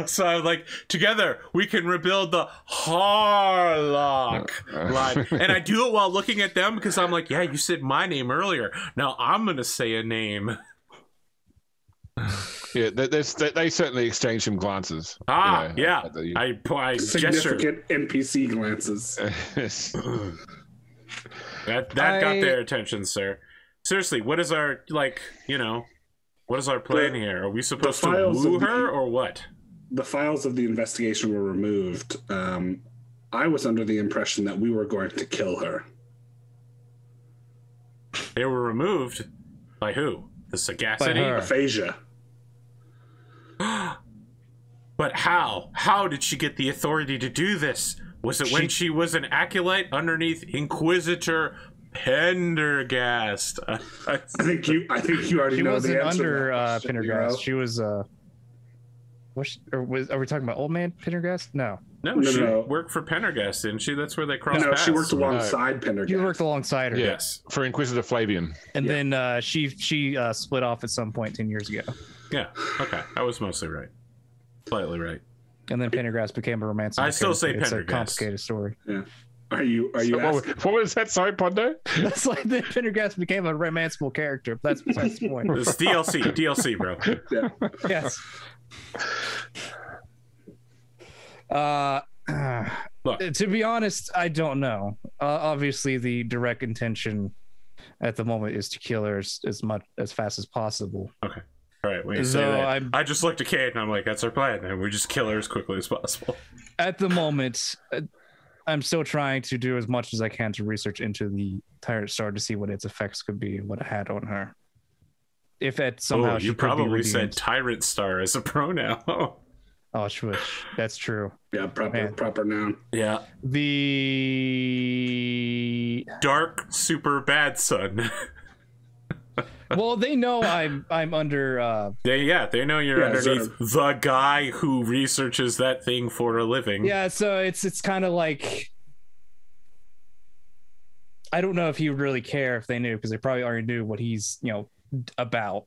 so I'm like, together we can rebuild the Harlock line, and I do it while looking at them because I'm like, yeah, you said my name earlier. Now I'm gonna say a name. Yeah, they certainly exchange some glances. Ah, you know, yeah. I significant NPC glances. That got their attention, sir. Seriously, what is our, like, you know, what is our plan here? Are we supposed to woo her or what? The files of the investigation were removed. I was under the impression that we were going to kill her. They were removed? By who? The Sagacity? Aphasia. But how? How did she get the authority to do this? Was it when she was an acolyte underneath Inquisitor Pendergast? I think you already know the answer. She wasn't under Pendergast. She was. Are we talking about old man Pendergast? No. No, she worked for Pendergast, didn't she? That's where they crossed. No, she worked alongside Pendergast. You worked alongside her. Yes, for Inquisitor Flavian. And then she split off at some point 10 years ago. Yeah. Okay, I was mostly right. Slightly right. And then Pendergast became a romancer. I still say Pendergast. It's a complicated story. Yeah. Are you? So what was that? Sorry, Pondo. That's like the Pendergast became a romanceable character. That's besides the point. It's DLC. DLC, bro. Yeah. Yes. Look. To be honest, I don't know. Obviously, the direct intention at the moment is to kill her as fast as possible. Okay. All right, wait, so I just looked at Cade and I'm like, that's our plan, and we just kill her as quickly as possible. At the moment, I'm still trying to do as much as I can to research into the Tyrant Star to see what its effects could be and what it had on her. if that somehow you probably said Tyrant Star as a pronoun. Oh, shush. That's true. Yeah, proper noun. Yeah. The Dark Super Bad Son. Well, they know I'm under they know you're underneath the guy who researches that thing for a living. Yeah, so it's kind of like I don't know if he would really care if they knew, because they probably already knew what he's, you know, about.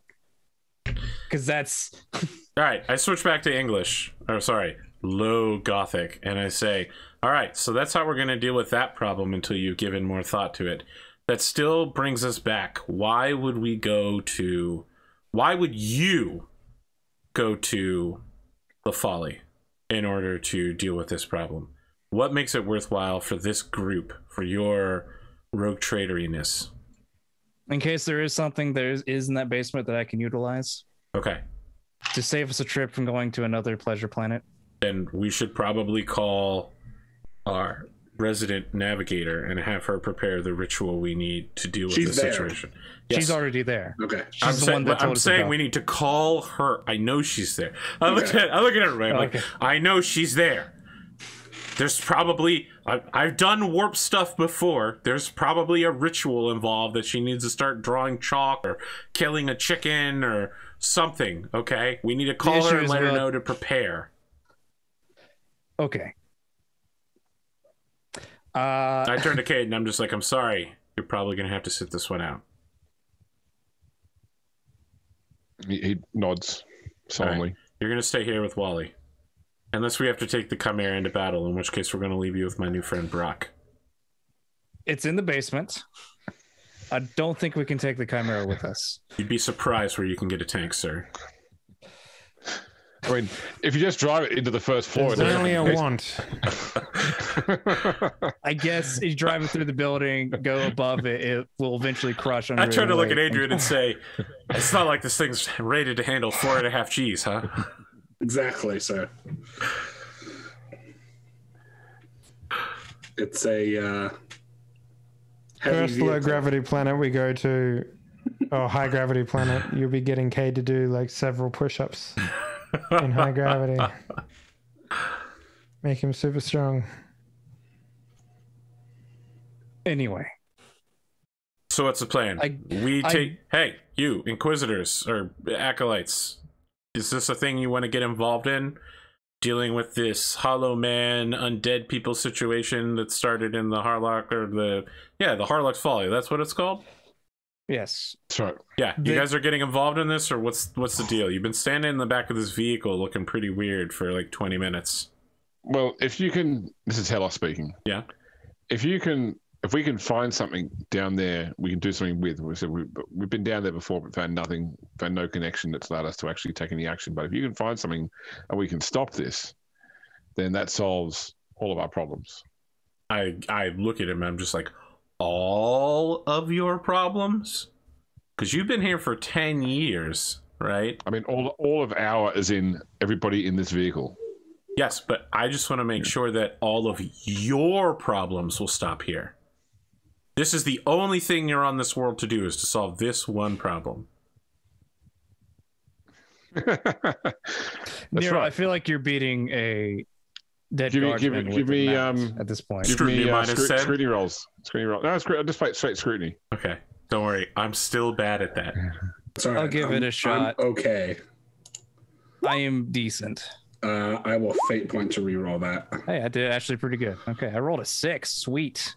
Because that's all right. I switch back to English, or sorry, Low Gothic, and I say, all right, so that's how we're going to deal with that problem until you've given more thought to it. That still brings us back. Why would we go to, why would you go to the Folly in order to deal with this problem? What makes it worthwhile for this group, for your rogue traderiness? In case there is something there is in that basement that I can utilize. Okay. To save us a trip from going to another pleasure planet. Then we should probably call our resident navigator and have her prepare the ritual we need to deal with this situation. Yes. She's already there. Okay. I'm saying we need to call her. I know she's there. I look at everybody. I'm like, I know she's there. There's probably, I've done warp stuff before. There's probably a ritual involved that she needs to start drawing chalk or killing a chicken or something, okay? We need to call her and let her know to prepare. Okay. I turn to Cade and I'm just like, I'm sorry. You're probably going to have to sit this one out. He nods solemnly. Right. You're going to stay here with Wally. Unless we have to take the Chimera into battle, in which case we're going to leave you with my new friend, Brock. It's in the basement. I don't think we can take the Chimera with us. You'd be surprised where you can get a tank, sir. I mean, if you just drive it into the first floor... It's only a want. I guess you drive it through the building, go above it, it will eventually crush under it. I try to look at Adrian and say, it's not like this thing's rated to handle 4.5 Gs, huh? Exactly, sir. It's a first low gravity planet we go to, or high gravity planet. You'll be getting Cade to do like several push-ups in high gravity. Make him super strong. Anyway. So what's the plan? Hey, you inquisitors or acolytes. Is this a thing you want to get involved in? Dealing with this hollow man, undead people situation that started in the Harlock, or the Harlock's Folly. That's what it's called? Yes. Sorry. Yeah, you guys are getting involved in this, or what's the deal? You've been standing in the back of this vehicle looking pretty weird for like 20 minutes. Well, if you can... This is Harlock speaking. Yeah. If we can find something down there, we can do something with. We've been down there before, but found nothing, found no connection that's allowed us to actually take any action. But if you can find something and we can stop this, then that solves all of our problems. I look at him and I'm just like, all of your problems? Because you've been here for 10 years, right? I mean, all of our, as in everybody in this vehicle. Yes, but I just want to make sure that all of your problems will stop here. This is the only thing you're on this world to do, is to solve this one problem. Nero, right. I feel like you're beating a dead dog at this point. Scrutiny rolls. Scrutiny rolls. No, I just play straight scrutiny. Okay. Don't worry. I'm still bad at that. Sorry, I'll give it a shot. I'm okay. I am decent. I will fate point to reroll that. Hey, I did actually pretty good. Okay, I rolled a 6. Sweet.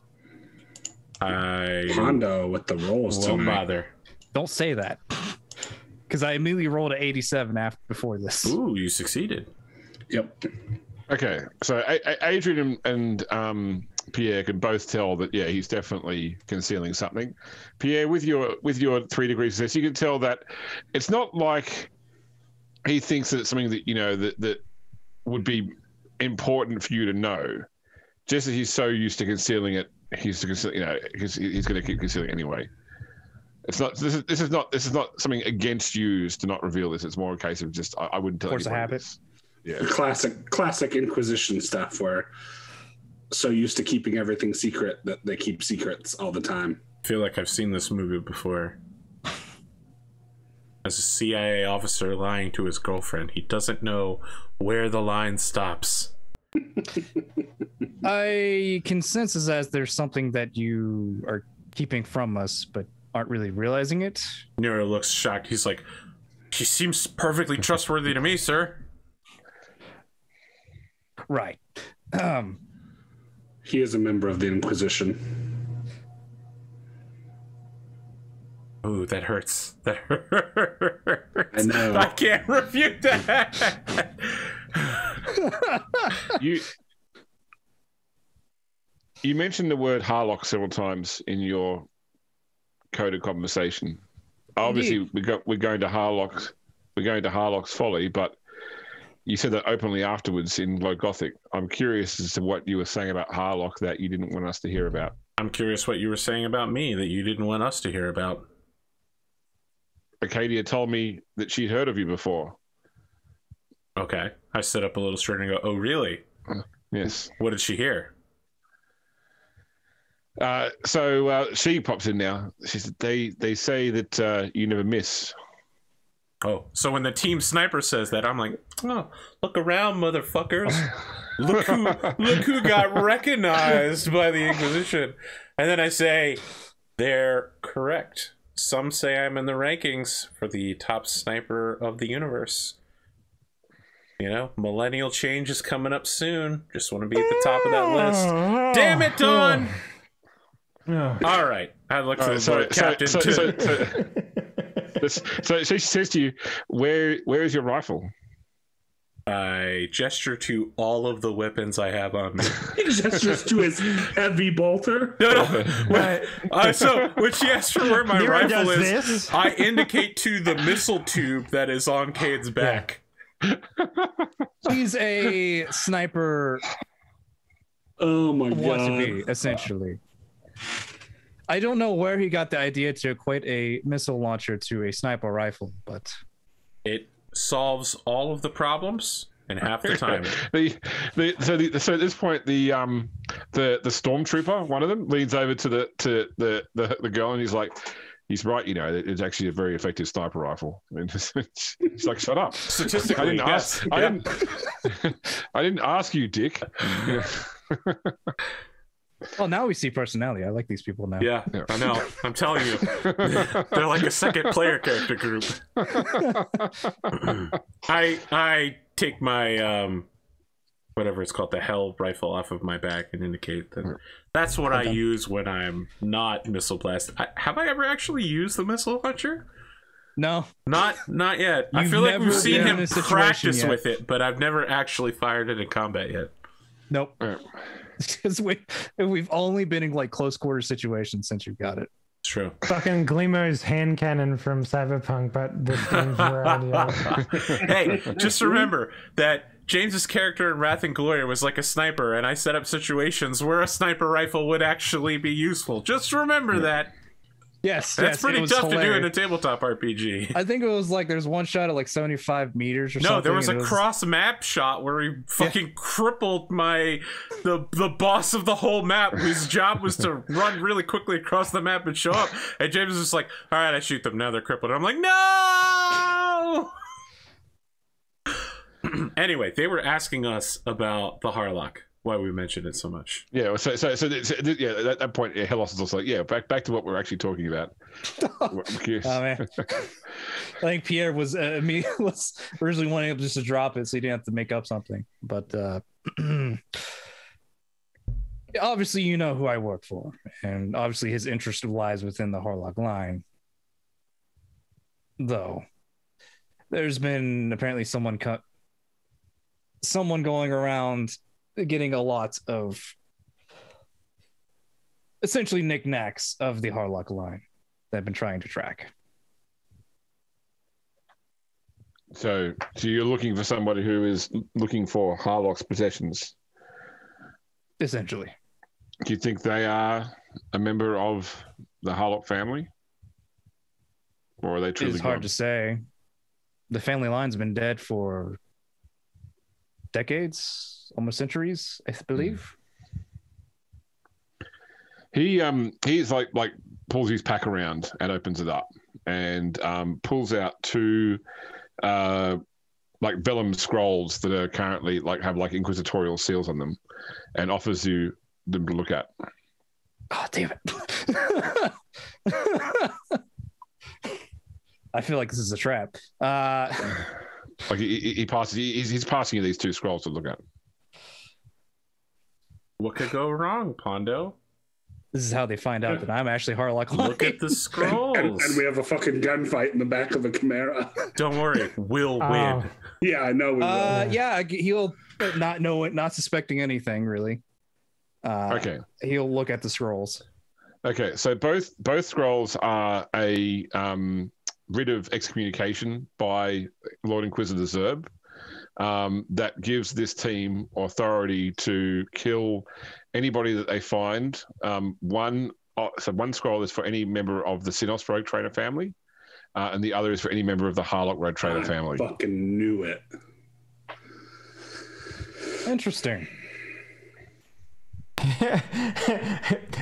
I Hondo with the rolls tonight. Don't bother. Don't say that, because I immediately rolled an 87 before this. Ooh, you succeeded. Yep. Okay, so Adrian and Pierre can both tell that he's definitely concealing something. Pierre, with your 3 degrees of this, you can tell that it's not like he thinks that it's something that that would be important for you to know. Just as he's so used to concealing it. He's going to keep concealing anyway. It's not. This is not something against you to not reveal this. It's more a case of just I wouldn't tell. Force of habit. Yeah. Classic Inquisition stuff, where so used to keeping everything secret that they keep secrets all the time. I feel like I've seen this movie before. as a CIA officer lying to his girlfriend. He doesn't know where the line stops. I can sense as there's something that you are keeping from us, but aren't really realizing it. Nero looks shocked. He's like, "She seems perfectly trustworthy to me, sir." Right. He is a member of the Inquisition. Oh, that hurts. That hurts. I know. I can't refute that. You mentioned the word Harlock several times in your code of conversation. Obviously, we're going to Harlock. We're going to Harlock's Folly, but you said that openly afterwards in Low Gothic. I'm curious as to what you were saying about Harlock that you didn't want us to hear about. I'm curious what you were saying about me that you didn't want us to hear about. Acadia told me that she'd heard of you before. Okay. I sit up a little straight and go, oh, really? Yes. What did she hear? She pops in now. She said, they say that you never miss. Oh, so when the team sniper says that, I'm like, oh, look around, motherfuckers. Look who got recognized by the Inquisition. And then I say, they're correct. Some say I'm in the rankings for the top sniper of the universe. You know, millennial change is coming up soon. Just want to be at the top of that list. Damn it, Don! All right. I look for the captain, too. So she says to you, where is your rifle? I gesture to all of the weapons I have on me. He gestures to his heavy bolter. No. When she asks for where my rifle is, I indicate to the missile tube that is on Cade's back. Yeah. She's a sniper. Oh my God. Essentially. I don't know where he got the idea to equate a missile launcher to a sniper rifle, but it solves all of the problems in half the time. So at this point, the stormtrooper, one of them, leans over to the girl and he's like, he's right, you know, it's actually a very effective sniper rifle. And he's like, shut up. Statistically, I didn't ask. Yeah. I didn't ask you, Dick. Well, now we see personality. I like these people now. Yeah, I know. I'm telling you. They're like a second player character group. I take my, whatever it's called, the hell rifle off of my back and indicate that that's what I use when I'm not missile blasted. Have I ever actually used the missile launcher? No. Not yet. I feel like we've seen him practice with it, but I've never actually fired it in combat yet. Nope. Because we've only been in like close quarter situations since you got it. True. Fucking Gleemo's hand cannon from Cyberpunk, but this game's variety. Hey, just remember that James's character in Wrath and Glory was like a sniper, and I set up situations where a sniper rifle would actually be useful. Just remember that. Yes, that's pretty tough to do in a tabletop RPG. I think it was like there's one shot at like 75 meters or something. No, there was a cross map shot where he fucking crippled the boss of the whole map, whose job was to run really quickly across the map and show up. And James was just like, all right, I shoot them now, they're crippled. And I'm like, no. Anyway, they were asking us about the Harlock. Why we mentioned it so much? Yeah, so at that point, Hellas is also like, yeah, back to what we're actually talking about. Oh man, I think Pierre was was originally wanting just to drop it so he didn't have to make up something. But obviously, you know who I work for, and obviously his interest lies within the Harlock line. Though there's been apparently someone going around, getting a lot of essentially knickknacks of the Harlock line that I've been trying to track. So you're looking for somebody who is looking for Harlock's possessions? Essentially. Do you think they are a member of the Harlock family? Or are they truly gone? Hard to say. The family line's been dead for decades. Almost centuries, I believe. He he's like pulls his pack around and opens it up, and pulls out two like vellum scrolls that are currently like have like inquisitorial seals on them, and offers you them to look at. Oh, damn it. I feel like this is a trap. Like he passes, he's passing you these two scrolls to look at. What could go wrong, Pondo? This is how they find out that I'm actually Harlock. Look at the scrolls. And we have a fucking gunfight in the back of a Chimera. Don't worry, we'll win. Yeah, I know we will. Yeah, he'll not know it, not suspecting anything, really. Okay. He'll look at the scrolls. Okay, so both scrolls are a writ of excommunication by Lord Inquisitor Zurb that gives this team authority to kill anybody that they find. One scroll is for any member of the Sinos Rogue Trader family, and the other is for any member of the Harlock Rogue Trader family. I fucking knew it. Interesting.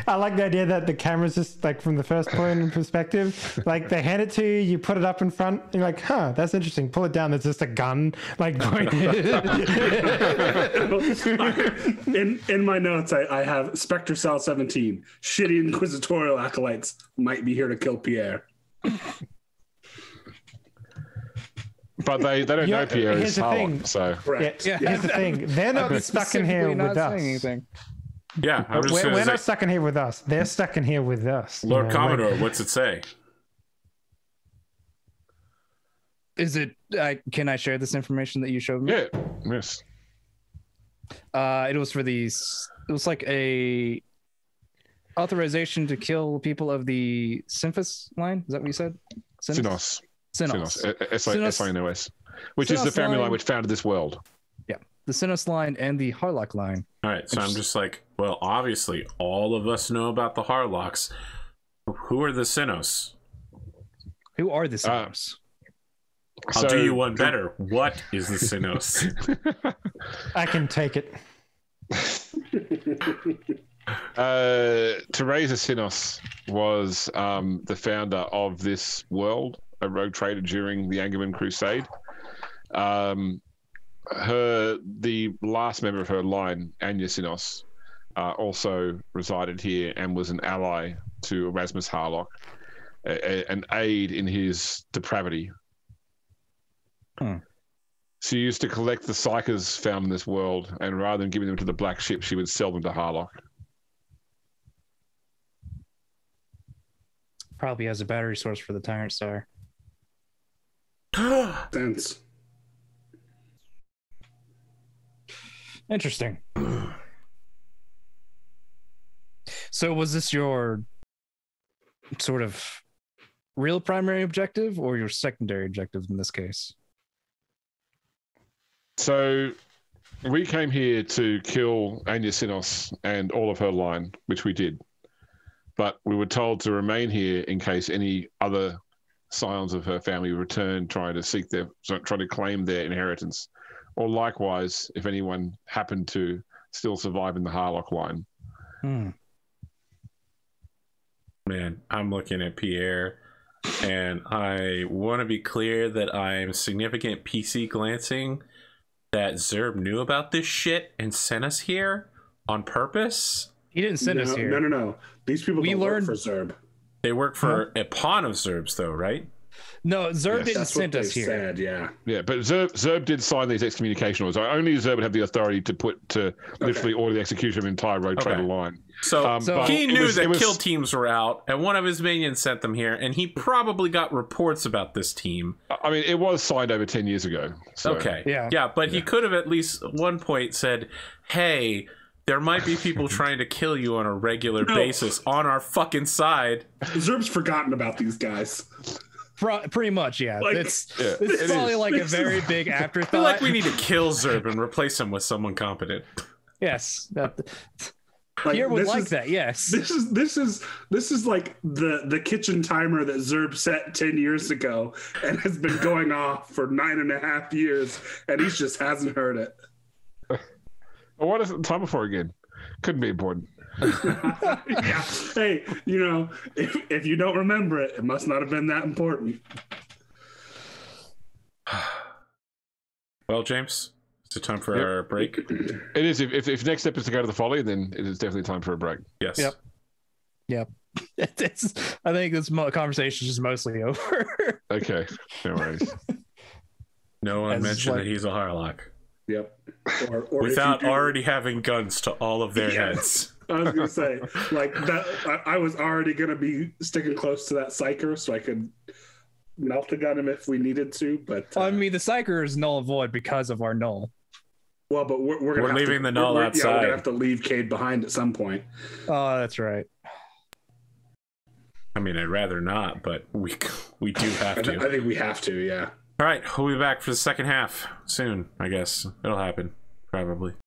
I like the idea that the camera's just like from the first point in perspective, like they hand it to you, you put it up in front, you're like, huh, that's interesting, pull it down, there's just a gun like pointed. in my notes I have Spectre Cell 17, shitty inquisitorial acolytes might be here to kill Pierre. But they don't know Pierre is Harlock, so correct. Yeah, here's the thing, they're not stuck in here with us. Anything. Yeah, I'm just we're not stuck in here with us. They're stuck in here with us. Lord Commodore, what's it say? Is it? Can I share this information that you showed me? Yeah. Yes. It was for these. It was like a authorization to kill people of the Synphos line. Is that what you said? Sinos. Sinos. Which is the family line which founded this world. Yeah. The Sinos line and the Harlock line. All right, so I'm just like, well, obviously, all of us know about the Harlocks. Who are the Sinos? Who are the Sinos? I'll do you one better. What is the Sinos? I can take it. Teresa Sinos was the founder of this world, a rogue trader during the Angerman Crusade. The last member of her line, Anya Sinos, also resided here and was an ally to Erasmus Harlock, an aid in his depravity. She used to collect the psychers found in this world, and rather than giving them to the black ship, she would sell them to Harlock. Probably has a battery source for the Tyrant Star. Thanks. Interesting. So was this your sort of real primary objective or your secondary objective in this case? So we came here to kill Anya Sinos and all of her line, which we did. But we were told to remain here in case any other scions of her family returned trying to claim their inheritance. Or likewise, if anyone happened to still survive in the Harlock line. Man, I'm looking at Pierre, and I want to be clear that I'm significant PC glancing that Zurb knew about this shit and sent us here on purpose. He didn't send us here. No. These people work for Zurb. They work for a pawn of Zurb's, though, right? No, Zurb didn't send us here. Said, yeah, but Zurb did sign these excommunication orders. Only Zurb would have the authority to literally order the execution of an entire road trader line. So he knew that kill teams were out, and one of his minions sent them here, and he probably got reports about this team. I mean, it was signed over 10 years ago. So. Okay, yeah, but he could have at least at one point said, "Hey, there might be people trying to kill you on a regular basis on our fucking side." Zurb's forgotten about these guys. Pretty much, yeah. Like, it's probably like a very big afterthought. I feel like we need to kill Zurb and replace him with someone competent. Yes, Pierre would like that. Yes, this is like the kitchen timer that Zurb set 10 years ago and has been going off for 9.5 years, and he just hasn't heard it. What is the timer for again? Couldn't be important. Yeah. Hey, you know, if you don't remember it, it must not have been that important. Well, James, is it time for our break? It is. If next step is to go to the folly, then it is definitely time for a break. Yes. Yep. Yep. I think this conversation is just mostly over. Okay. No worries. No one mentioned that he's a Harlock. Yep. Or without already having guns to all of their heads. I was gonna say, like that. I was already gonna be sticking close to that psyker, so I could melt a gun him if we needed to. But I mean, the psyker is null and void because of our null. Well, but we're leaving the null outside. Yeah, we're gonna have to leave Cade behind at some point. Oh, that's right. I mean, I'd rather not, but we do have to. I think we have to. Yeah. All right, we'll be back for the second half soon, I guess. It'll happen, probably.